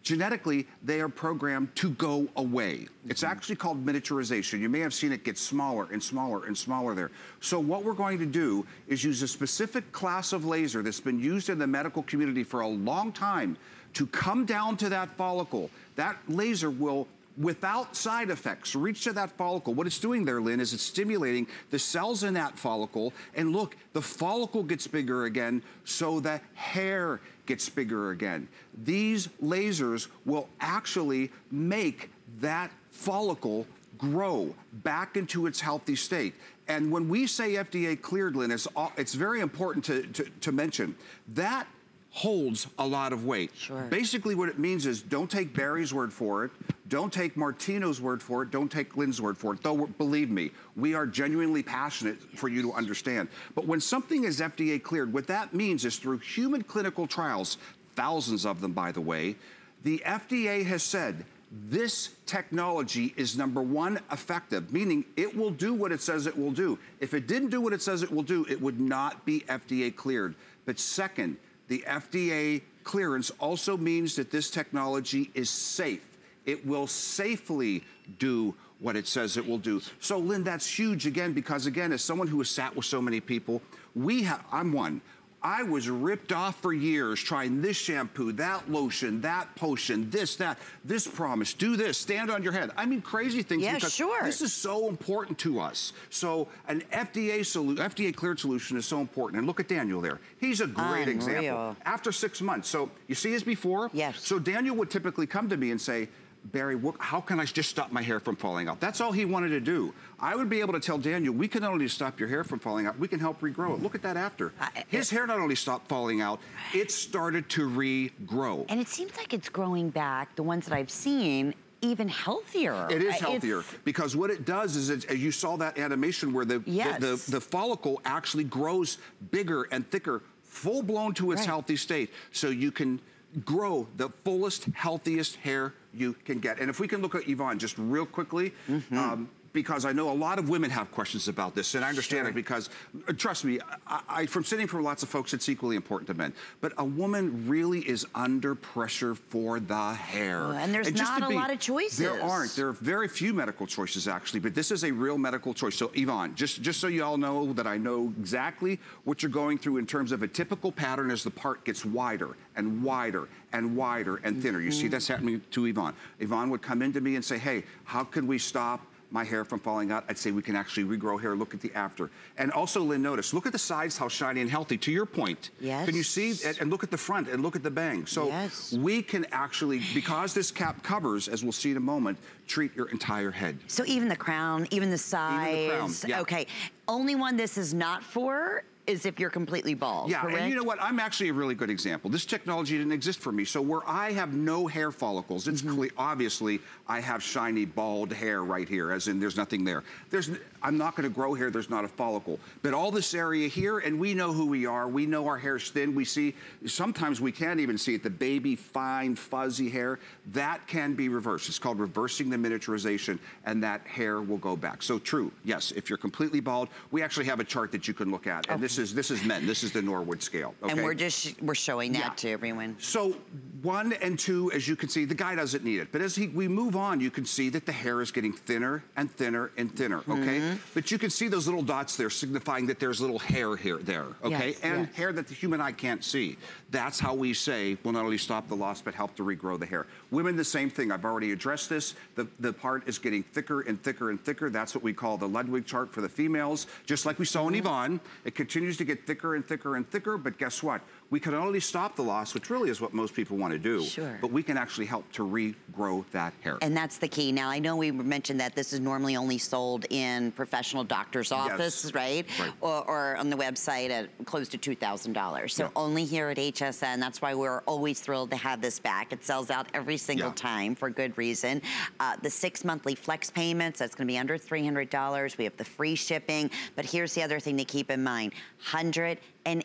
Genetically, they are programmed to go away. Mm-hmm. It's actually called miniaturization. You may have seen it get smaller and smaller and smaller there. So what we're going to do is use a specific class of laser that's been used in the medical community for a long time to come down to that follicle. That laser will, without side effects, reach to that follicle. What it's doing there, Lynn, is it's stimulating the cells in that follicle. And look, the follicle gets bigger again, so the hair gets bigger again. These lasers will actually make that follicle grow back into its healthy state. And when we say F D A cleared, Lynn, it's, it's very important to, to, to mention that holds a lot of weight. Sure. Basically what it means is don't take Barry's word for it, don't take Martino's word for it, don't take Lynn's word for it, though believe me, we are genuinely passionate yes. for you to understand. But when something is F D A cleared, what that means is through human clinical trials, thousands of them by the way, the F D A has said this technology is number one effective, meaning it will do what it says it will do. If it didn't do what it says it will do, it would not be F D A cleared. But second, the F D A clearance also means that this technology is safe. It will safely do what it says it will do. So Lynn, that's huge again, because again, as someone who has sat with so many people, we have, I'm one, I was ripped off for years trying this shampoo, that lotion, that potion, this, that, this promise, do this, stand on your head. I mean, crazy things. Yeah, because sure. This is so important to us. So an F D A solu F D A cleared solution is so important. And look at Daniel there. He's a great Unreal. example. After six months. So you see his before? Yes. So Daniel would typically come to me and say, Barry, how can I just stop my hair from falling out? That's all he wanted to do. I would be able to tell Daniel, we can not only stop your hair from falling out, we can help regrow it. Look at that after. Uh, His hair not only stopped falling out, it started to regrow. And it seems like it's growing back, the ones that I've seen, even healthier. It is healthier it's, because what it does is, it, as you saw that animation where the, yes. the, the, the follicle actually grows bigger and thicker, full blown to its right. healthy state. So you can grow the fullest, healthiest hair you can get. And if we can look at Yvonne just real quickly, mm-hmm. um, because I know a lot of women have questions about this, and I understand sure. it because, uh, trust me, I, I, from sitting for lots of folks, it's equally important to men. But a woman really is under pressure for the hair. Oh, and there's and not a be, lot of choices. There aren't. There are very few medical choices, actually, but this is a real medical choice. So, Yvonne, just, just so you all know that I know exactly what you're going through in terms of a typical pattern as the part gets wider and wider and wider and thinner. Mm-hmm. You see that's happening to Yvonne. Yvonne would come into me and say, hey, how can we stop my hair from falling out? I'd say we can actually regrow hair. Look at the after. And also, Lynn, notice, look at the sides, how shiny and healthy, to your point. Yes. Can you see? And look at the front and look at the bang. So yes. we can actually, because this cap covers, as we'll see in a moment, treat your entire head. So even the crown, even the sides. Even the crown, yeah. Okay. Only one this is not for is if you're completely bald, yeah, correct? And you know what? I'm actually a really good example. This technology didn't exist for me. So where I have no hair follicles, it's mm-hmm. clear, obviously, I have shiny, bald hair right here, as in there's nothing there. There's, I'm not gonna grow hair, there's not a follicle. But all this area here, and we know who we are, we know our hair's thin, we see, sometimes we can't even see it, the baby, fine, fuzzy hair, that can be reversed. It's called reversing the miniaturization, and that hair will go back. So true, yes, if you're completely bald, we actually have a chart that you can look at, and okay. this This is, this is men. This is the Norwood scale. Okay? And we're just we're showing that yeah. to everyone. So one and two, as you can see, the guy doesn't need it. But as he, we move on, you can see that the hair is getting thinner and thinner and thinner. Okay, mm-hmm. but you can see those little dots there, signifying that there's little hair here there. Okay, yes, and yes. hair that the human eye can't see. That's how we say we'll not only stop the loss but help to regrow the hair. Women, the same thing. I've already addressed this. The the part is getting thicker and thicker and thicker. That's what we call the Ludwig chart for the females. Just like we saw mm-hmm. in Yvonne, it continues. Continues to get thicker and thicker and thicker, but guess what? We can only stop the loss, which really is what most people want to do. Sure. But we can actually help to regrow that hair. And that's the key. Now, I know we mentioned that this is normally only sold in professional doctor's office, yes. right? right. Or, or on the website at close to two thousand dollars. So yeah. only here at H S N. That's why we're always thrilled to have this back. It sells out every single yeah. time for good reason. Uh, the six monthly flex payments, that's going to be under three hundred dollars. We have the free shipping. But here's the other thing to keep in mind. one hundred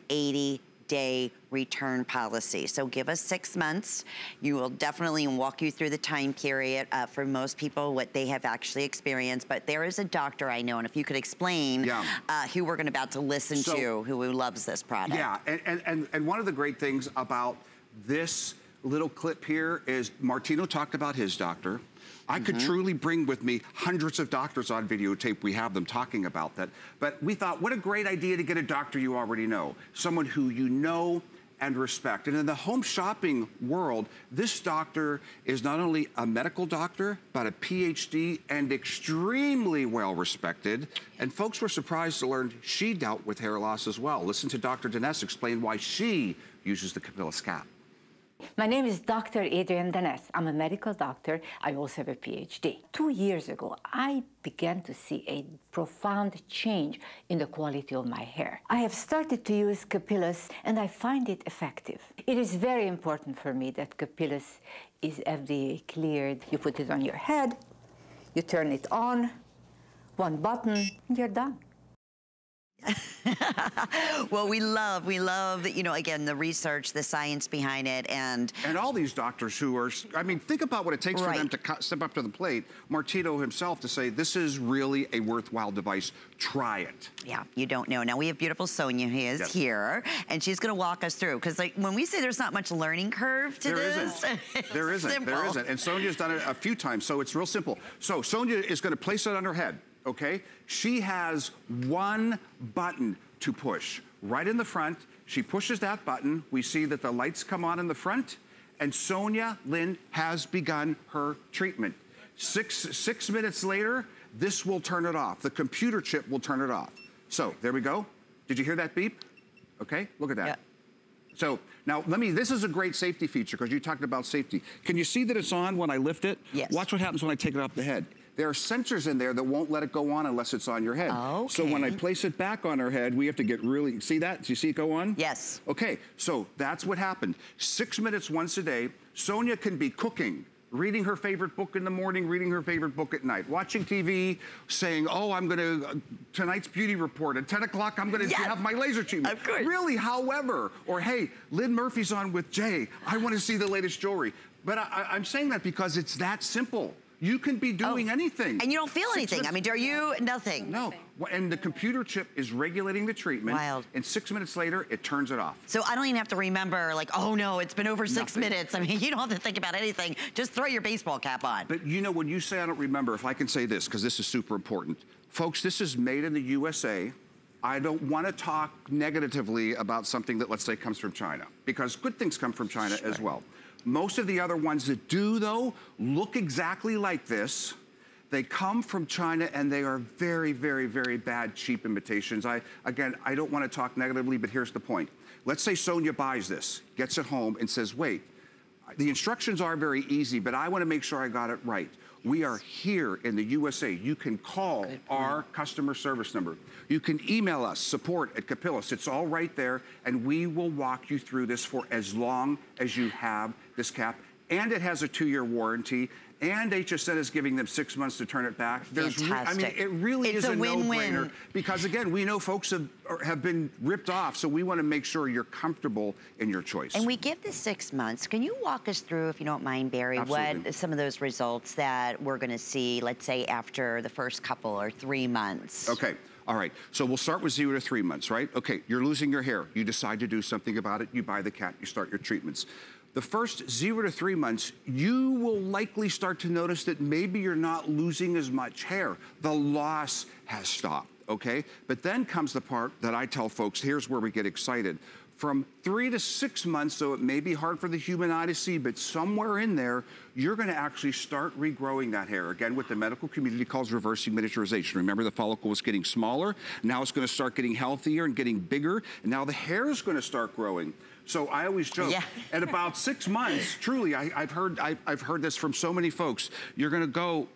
eighty day return policy. So give us six months. You will definitely walk you through the time period uh, for most people, what they have actually experienced. But there is a doctor I know, and if you could explain yeah. uh, who we're going about to listen so, to, who loves this product. Yeah, and, and, and one of the great things about this little clip here is Martino talked about his doctor. I could mm-hmm. truly bring with me hundreds of doctors on videotape. We have them talking about that. But we thought, what a great idea to get a doctor you already know, someone who you know and respect. And in the home shopping world, this doctor is not only a medical doctor, but a P H D and extremely well respected. And folks were surprised to learn she dealt with hair loss as well. Listen to Doctor Denese explain why she uses the Capillus cap. My name is Doctor Adrienne Denese. I'm a medical doctor. I also have a P H D. Two years ago, I began to see a profound change in the quality of my hair. I have started to use Capillus, and I find it effective. It is very important for me that Capillus is F D A cleared. You put it on your head, you turn it on, one button, and you're done. Well, we love, we love, you know, again, the research, the science behind it, and... And all these doctors who are, I mean, think about what it takes right. for them to step up to the plate. Martino himself to say, this is really a worthwhile device. Try it. Yeah, you don't know. Now, we have beautiful Sonia who is yes. here, and she's going to walk us through, because like, when we say there's not much learning curve to there this... Isn't. there isn't. Simple. There isn't. And Sonia's done it a few times, so it's real simple. So, Sonia is going to place it on her head. okay? She has one button to push right in the front. She pushes that button. We see that the lights come on in the front, and Sonia Lynn has begun her treatment. Six, six minutes later, this will turn it off. The computer chip will turn it off. So there we go. Did you hear that beep? Okay, look at that. Yeah. So now let me, this is a great safety feature because you talked about safety. Can you see that it's on when I lift it? Yes. Watch what happens when I take it off the head. There are sensors in there that won't let it go on unless it's on your head. Okay. So when I place it back on her head, we have to get really, see that? Do you see it go on? Yes. Okay, so that's what happened. Six minutes once a day, Sonia can be cooking, reading her favorite book in the morning, reading her favorite book at night, watching T V, saying, oh, I'm gonna, uh, tonight's beauty report, at ten o'clock I'm gonna yes. have my laser treatment. Of course. Really, however, or hey, Lynn Murphy's on with Jay, I wanna see the latest jewelry. But I, I, I'm saying that because it's that simple. You can be doing oh. anything. And you don't feel six anything. Minutes. I mean, do you, nothing. No, and the computer chip is regulating the treatment. Wild. And six minutes later, it turns it off. So I don't even have to remember, like, oh no, it's been over six nothing. minutes. I mean, you don't have to think about anything. Just throw your baseball cap on. But you know, when you say I don't remember, if I can say this, because this is super important. Folks, this is made in the U S A. I don't want to talk negatively about something that, let's say, comes from China. Because good things come from China sure. as well. Most of the other ones that do, though, look exactly like this. They come from China, and they are very, very, very bad, cheap imitations. I, again, I don't want to talk negatively, but here's the point. Let's say Sonia buys this, gets it home, and says, wait, the instructions are very easy, but I want to make sure I got it right. We are here in the U S A. You can call our customer service number. You can email us, support at Capillus. It's all right there, and we will walk you through this for as long as you have this cap. And it has a two-year warranty, and H S N is giving them six months to turn it back. There's I mean, it really it's is a, a no-brainer. Because, again, we know folks have, have been ripped off, so we want to make sure you're comfortable in your choice. And we give the six months. Can you walk us through, if you don't mind, Barry, Absolutely. what some of those results that we're going to see, let's say, after the first couple or three months? Okay. All right, so we'll start with zero to three months, right? Okay, you're losing your hair. You decide to do something about it. You buy the cap. You start your treatments. The first zero to three months, you will likely start to notice that maybe you're not losing as much hair. The loss has stopped, okay? But then comes the part that I tell folks, here's where we get excited. From three to six months, so it may be hard for the human eye to see, but somewhere in there, you're gonna actually start regrowing that hair. Again, what the medical community calls reverse miniaturization. Remember, the follicle was getting smaller. Now it's gonna start getting healthier and getting bigger. And now the hair is gonna start growing. So I always joke, yeah. at about six months, truly, I, I've heard I, I've heard this from so many folks, you're gonna go,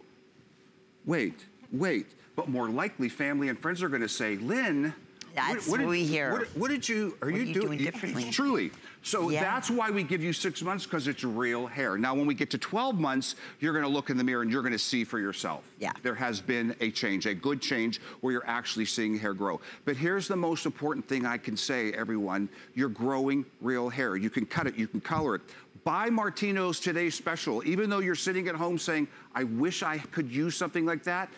wait, wait. But more likely, family and friends are gonna say, Lynn, That's what, what did, we hear. What, what did you, are, you, are you doing, doing differently? You, truly. So yeah. that's why we give you six months, because it's real hair. Now, when we get to twelve months, you're going to look in the mirror and you're going to see for yourself. Yeah. There has been a change, a good change, where you're actually seeing hair grow. But here's the most important thing I can say, everyone. You're growing real hair. You can cut it. You can color it. Buy Martino's Today Special. Even though you're sitting at home saying, I wish I could use something like that,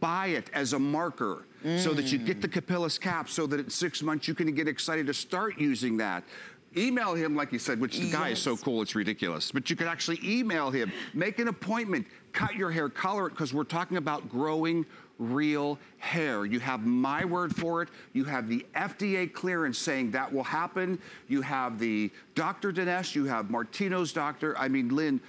buy it as a marker. Mm. So that you get the Capillus cap, so that in six months you can get excited to start using that. Email him, like you said, which the yes. guy is so cool, it's ridiculous. But you can actually email him, make an appointment, cut your hair, color it, because we're talking about growing real hair. You have my word for it. You have the F D A clearance saying that will happen. You have the Doctor Denese, you have Martino's doctor, I mean, Lynn,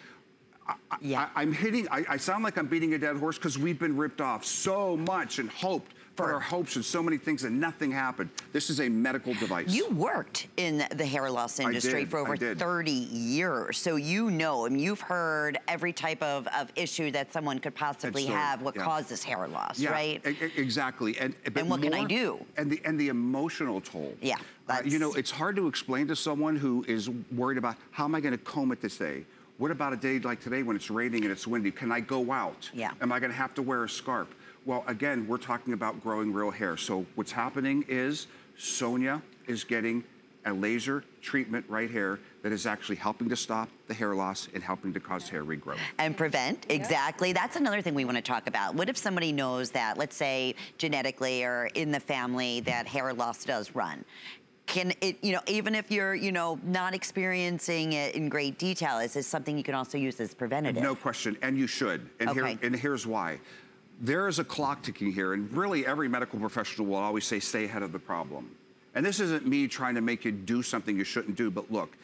I, yeah. I, I'm hitting, I, I sound like I'm beating a dead horse because we've been ripped off so much and hoped for our hopes and so many things, and nothing happened. This is a medical device. You worked in the hair loss industry I did, for over thirty years. So you know, I mean, you've heard every type of, of issue that someone could possibly so, have, what yeah. causes hair loss, yeah, right? Yeah, exactly. And, and what more, can I do? And the, and the emotional toll. Yeah. Uh, you know, it's hard to explain to someone who is worried about, how am I gonna comb it this day? What about a day like today when it's raining and it's windy? Can I go out? Yeah. Am I gonna have to wear a scarf? Well, again, we're talking about growing real hair. So what's happening is Sonia is getting a laser treatment right here that is actually helping to stop the hair loss and helping to cause hair regrowth. And prevent, exactly. Yeah. That's another thing we want to talk about. What if somebody knows that, let's say genetically or in the family, that hair loss does run? Can it, you know, even if you're, you know, not experiencing it in great detail, is this something you can also use as preventative? No question, and you should. And, okay. here, and here's why. there is a clock ticking here, and really every medical professional will always say, stay ahead of the problem. And this isn't me trying to make you do something you shouldn't do, but look,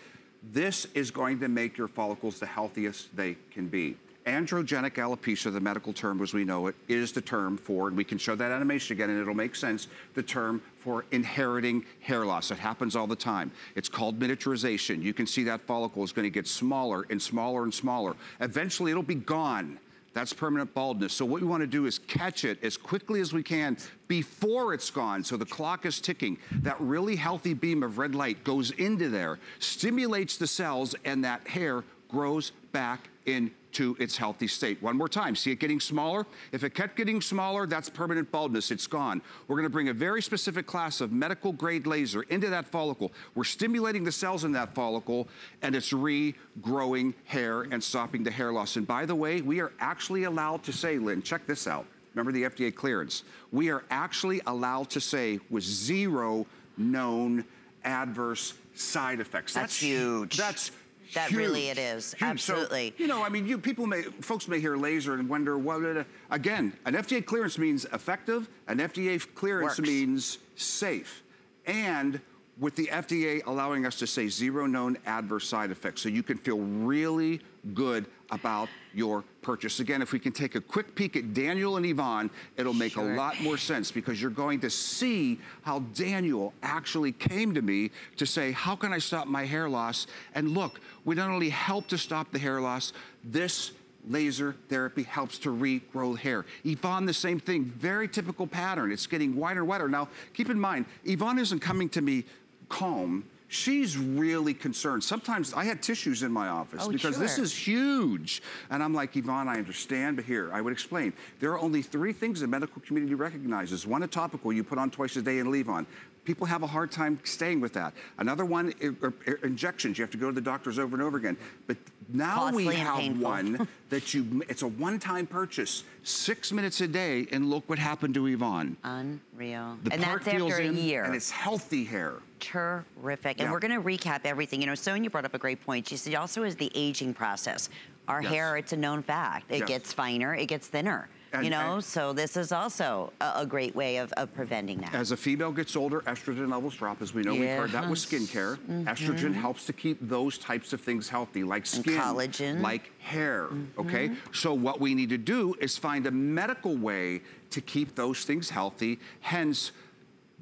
this is going to make your follicles the healthiest they can be. Androgenic alopecia, the medical term as we know it, is the term for, and we can show that animation again and it'll make sense, the term for inheriting hair loss. It happens all the time. It's called miniaturization. You can see that follicle is going to get smaller and smaller and smaller. Eventually it'll be gone. That's permanent baldness. So what we want to do is catch it as quickly as we can before it's gone. So the clock is ticking. That really healthy beam of red light goes into there, stimulates the cells, and that hair grows back into its healthy state. One more time, see it getting smaller? If it kept getting smaller, that's permanent baldness, it's gone. We're gonna bring a very specific class of medical grade laser into that follicle. We're stimulating the cells in that follicle and it's regrowing hair and stopping the hair loss. And by the way, we are actually allowed to say, Lynn, check this out. Remember the F D A clearance. We are actually allowed to say with zero known adverse side effects. That's, that's huge. That's That huge, really it is, huge. Absolutely. So, you know, I mean, you people may, folks may hear laser and wonder, well, uh, again, an F D A clearance means effective, an F D A clearance Works. means safe. And with the F D A allowing us to say zero known adverse side effects, so you can feel really good about your purchase. Again, if we can take a quick peek at Daniel and Yvonne, it'll make sure. a lot more sense, because you're going to see how Daniel actually came to me to say, how can I stop my hair loss? And look, we not only help to stop the hair loss, this laser therapy helps to regrow hair. Yvonne, the same thing, very typical pattern. It's getting wider and wider. Now, keep in mind, Yvonne isn't coming to me calm. She's really concerned. Sometimes I had tissues in my office oh, because sure. this is huge. And I'm like, Yvonne, I understand, but here, I would explain. There are only three things the medical community recognizes. One, a topical you put on twice a day and leave on. People have a hard time staying with that. Another one, er, er, injections. You have to go to the doctors over and over again. But now Costly we have one that you, it's a one-time purchase, six minutes a day, and look what happened to Yvonne. Unreal. The and that's after a in, year. And it's healthy hair. Terrific. And yeah. we're gonna recap everything. You know, Sonia brought up a great point. She said also is the aging process. Our yes. hair, it's a known fact. It yes. gets finer, it gets thinner. And, you know, and, so this is also a, a great way of, of preventing that. As a female gets older, estrogen levels drop. As we know, yes. we've heard that with skincare. Mm-hmm. Estrogen helps to keep those types of things healthy, like skin, and collagen, like hair, mm-hmm. okay? So what we need to do is find a medical way to keep those things healthy, hence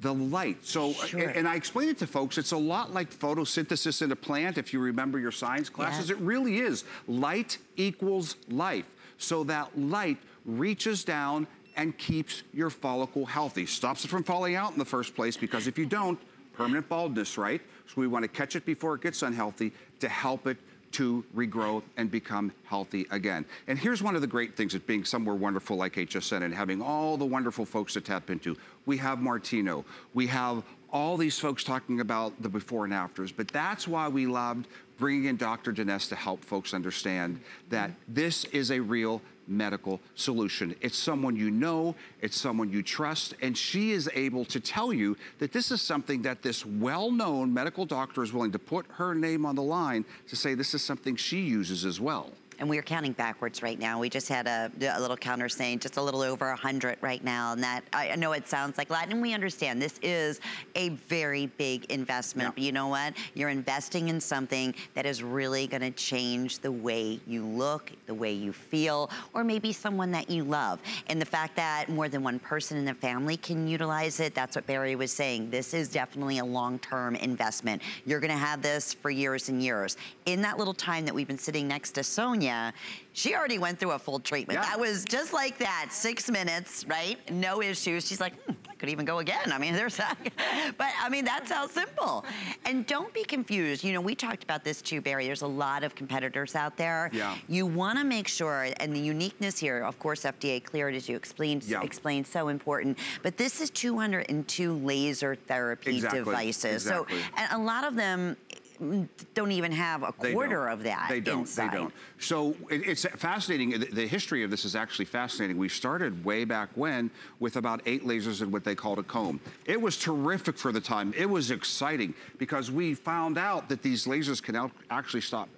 the light. So, sure. and I explain it to folks, it's a lot like photosynthesis in a plant, if you remember your science classes, yeah. it really is. Light equals life. So that light reaches down and keeps your follicle healthy. Stops it from falling out in the first place, because if you don't, permanent baldness, right? So we want to catch it before it gets unhealthy to help it to regrow and become healthy again. And here's one of the great things of being somewhere wonderful like H S N and having all the wonderful folks to tap into. We have Martino, we have all these folks talking about the before and afters, but that's why we loved bringing in Doctor Denese to help folks understand that mm-hmm. this is a real medical solution. It's someone you know, it's someone you trust, and she is able to tell you that this is something that this well-known medical doctor is willing to put her name on the line to say this is something she uses as well. And we are counting backwards right now. We just had a, a little counter saying just a little over one hundred right now. And that, I know it sounds like a lot, and we understand this is a very big investment. Yeah. But you know what? You're investing in something that is really gonna change the way you look, the way you feel, or maybe someone that you love. And the fact that more than one person in the family can utilize it, that's what Barry was saying. This is definitely a long-term investment. You're gonna have this for years and years. In that little time that we've been sitting next to Sonia, yeah, she already went through a full treatment. Yeah. That was just like that, six minutes, right? No issues. She's like, hmm, I could even go again. I mean, there's that. But I mean, that's how simple. And don't be confused. You know, we talked about this too, Barry. There's a lot of competitors out there. Yeah. You want to make sure, and the uniqueness here, of course, F D A cleared, as you explained, yeah. explained, so important. But this is two hundred and two laser therapy exactly. devices. Exactly. So, and a lot of them don't even have a quarter of that they don't inside. They don't. So it, it's fascinating. The, the history of this is actually fascinating. We started way back when with about eight lasers and what they called a comb. It was terrific for the time. It was exciting because we found out that these lasers can out, actually stop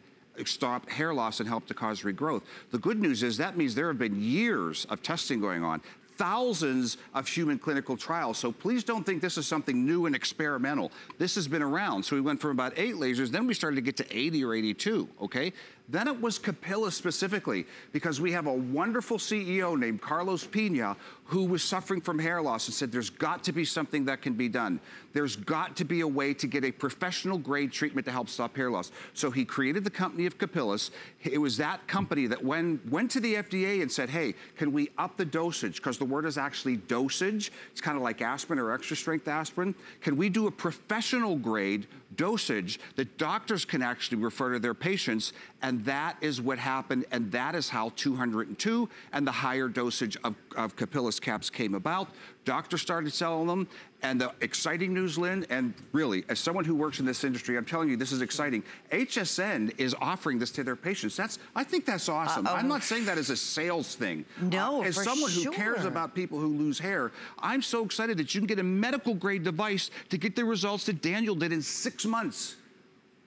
stop hair loss and help to cause regrowth. The good news is that means there have been years of testing going on, thousands of human clinical trials. So please don't think this is something new and experimental. This has been around. So we went from about eight lasers, then we started to get to eighty or eighty-two, okay? Then it was Capillus specifically, because we have a wonderful C E O named Carlos Pena who was suffering from hair loss and said, there's got to be something that can be done. There's got to be a way to get a professional grade treatment to help stop hair loss. So he created the company of Capillus. It was that company that when, went to the F D A and said, hey, can we up the dosage? Because the word is actually dosage. It's kind of like aspirin or extra strength aspirin. Can we do a professional grade dosage that doctors can actually refer to their patients? And that is what happened, and that is how two hundred and two and the higher dosage of, of Capillus caps came about. Doctors started selling them, and the exciting news, Lynn, and really, as someone who works in this industry, I'm telling you, this is exciting. H S N is offering this to their patients. That's, I think that's awesome. Uh-oh. I'm not saying that as a sales thing. No, uh, as for someone sure. who cares about people who lose hair, I'm so excited that you can get a medical grade device to get the results that Daniel did in six months.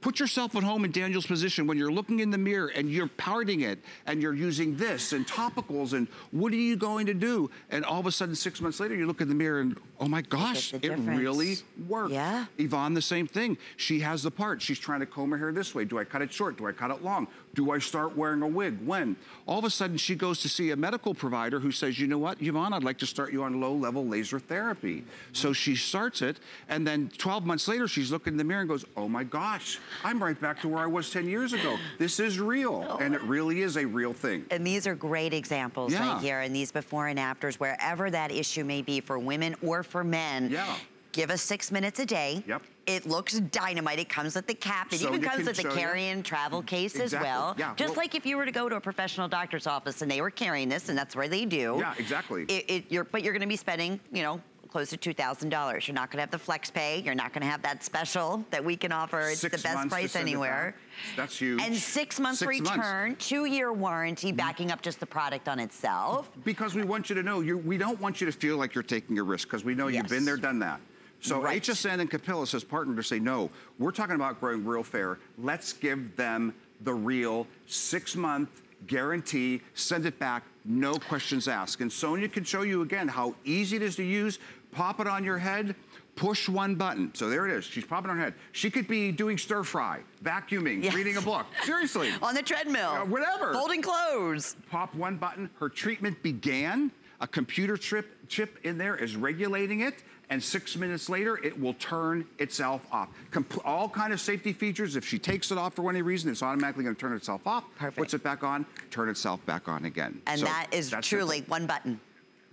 Put yourself at home in Daniel's position when you're looking in the mirror and you're parting it and you're using this and topicals and what are you going to do? And all of a sudden, six months later, you look in the mirror and, oh my gosh, it really worked. Yeah. Yvonne, the same thing. She has the part. She's trying to comb her hair this way. Do I cut it short? Do I cut it long? Do I start wearing a wig? When? All of a sudden, she goes to see a medical provider who says, you know what, Yvonne, I'd like to start you on low-level laser therapy. Mm-hmm. So she starts it, and then twelve months later, she's looking in the mirror and goes, oh my gosh, I'm right back to where I was ten years ago. This is real, oh. and it really is a real thing. And these are great examples yeah. right here, and these before and afters, wherever that issue may be for women or for men. Yeah. Give us six minutes a day. Yep. It looks dynamite. It comes with the cap. It so even comes with the carry-in travel case exactly. as well. Yeah. Just well, like if you were to go to a professional doctor's office and they were carrying this, and that's where they do. Yeah, exactly. It, it, you're, but you're going to be spending, you know, close to two thousand dollars. You're not going to have the flex pay. You're not going to have that special that we can offer. It's six the best price anywhere. That's huge. And six months six return, months. two-year warranty, backing up just the product on itself. Because we want you to know, you we don't want you to feel like you're taking a risk because we know yes. you've been there, done that. So right. H S N and Capillus has partnered to say, no, we're talking about growing real fair. Let's give them the real six-month guarantee, send it back, no questions asked. And Sonia can show you again how easy it is to use. Pop it on your head, push one button. So there it is, she's popping on her head. She could be doing stir fry, vacuuming, yes. reading a book, seriously. On the treadmill. Uh, whatever. Folding clothes. Pop one button, her treatment began. A computer chip, chip in there is regulating it. And six minutes later, it will turn itself off. Compl all kind of safety features. If she takes it off for any reason, it's automatically going to turn itself off. Perfect. Puts it back on, turn itself back on again. And so that is truly simple. One button,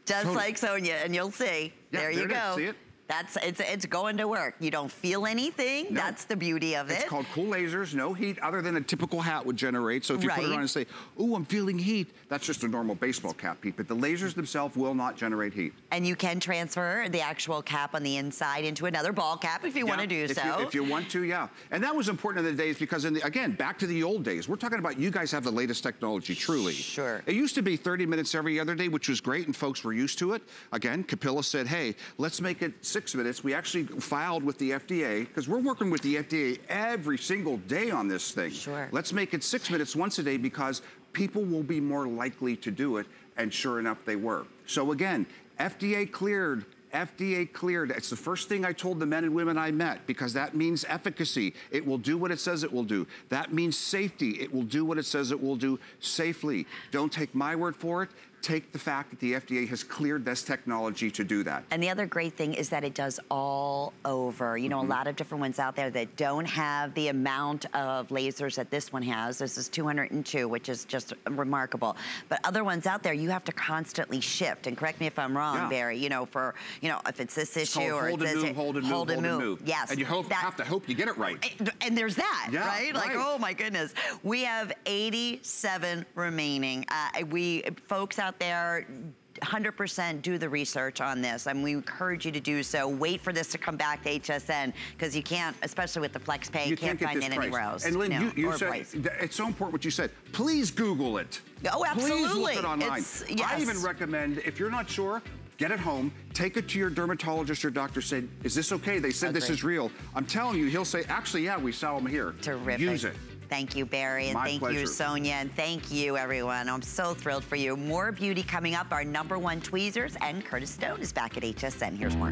just totally. Like Sonia, and you'll see. Yeah, there, there you go. Is. See it? That's it's it's going to work. You don't feel anything. No. That's the beauty of it. It's called cool lasers, no heat, other than a typical hat would generate. So if you right. put it on and say, "Ooh, I'm feeling heat," that's just a normal baseball cap, Pete. But the lasers themselves will not generate heat. And you can transfer the actual cap on the inside into another ball cap if you yeah, want to do if so. You, if you want to, yeah. And that was important in the days because, in the, again, back to the old days, we're talking about you guys have the latest technology. Truly, sure. It used to be thirty minutes every other day, which was great, and folks were used to it. Again, Capillus said, "Hey, let's make it." Six minutes, we actually filed with the F D A because we're working with the F D A every single day on this thing. Sure. Let's make it six minutes once a day because people will be more likely to do it, and sure enough, they were. So again, F D A cleared, F D A cleared. It's the first thing I told the men and women I met because that means efficacy. It will do what it says it will do. That means safety. It will do what it says it will do safely. Don't take my word for it. Take the fact that the F D A has cleared this technology to do that. And the other great thing is that it does all over. You know, mm-hmm. a lot of different ones out there that don't have the amount of lasers that this one has. This is two hundred and two, which is just remarkable. But other ones out there, you have to constantly shift. And correct me if I'm wrong, yeah. Barry, you know, for, you know, if it's this it's issue or hold it's and this. Move, hold and hold move, hold and move. move. Yes. And you hope, that, have to hope you get it right. And, and there's that, yeah, right? right? Like, oh my goodness. We have eighty-seven remaining. Uh, we, folks out there, one hundred percent do the research on this. I mean, we encourage you to do so. Wait for this to come back to H S N because you can't, especially with the flex pay, you can't, can't find it price. Anywhere else. And Lynn, you, know, you said, it's so important what you said. Please Google it. Oh, absolutely. Please look it online. Yes. I even recommend, if you're not sure, get it home, take it to your dermatologist. Your doctor said, is this okay? They said oh, this is real. I'm telling you, he'll say, actually, yeah, we sell them here. Terrific. Use it. Thank you, Barry, and My thank pleasure. you, Sonia, and thank you, everyone. I'm so thrilled for you. More beauty coming up. Our number one tweezers, and Curtis Stone is back at H S N. Here's more.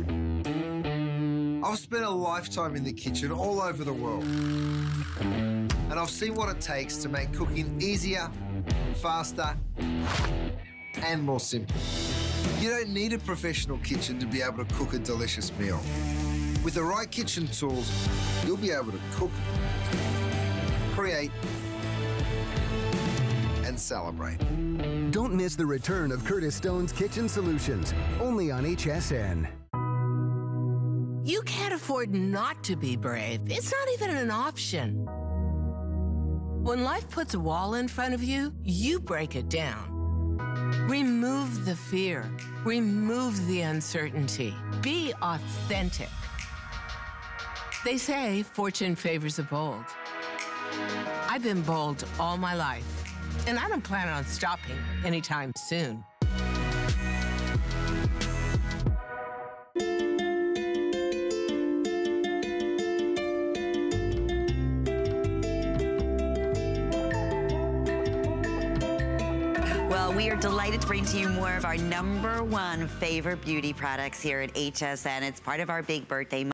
I've spent a lifetime in the kitchen all over the world, and I've seen what it takes to make cooking easier, faster, and more simple. You don't need a professional kitchen to be able to cook a delicious meal. With the right kitchen tools, you'll be able to cook, create, and celebrate. Don't miss the return of Curtis Stone's Kitchen Solutions, only on H S N. You can't afford not to be brave. It's not even an option. When life puts a wall in front of you, you break it down. Remove the fear. Remove the uncertainty. Be authentic. They say fortune favors the bold. I've been bold all my life, and I don't plan on stopping anytime soon. We are delighted to bring to you more of our number one favorite beauty products here at H S N. It's part of our big birthday month.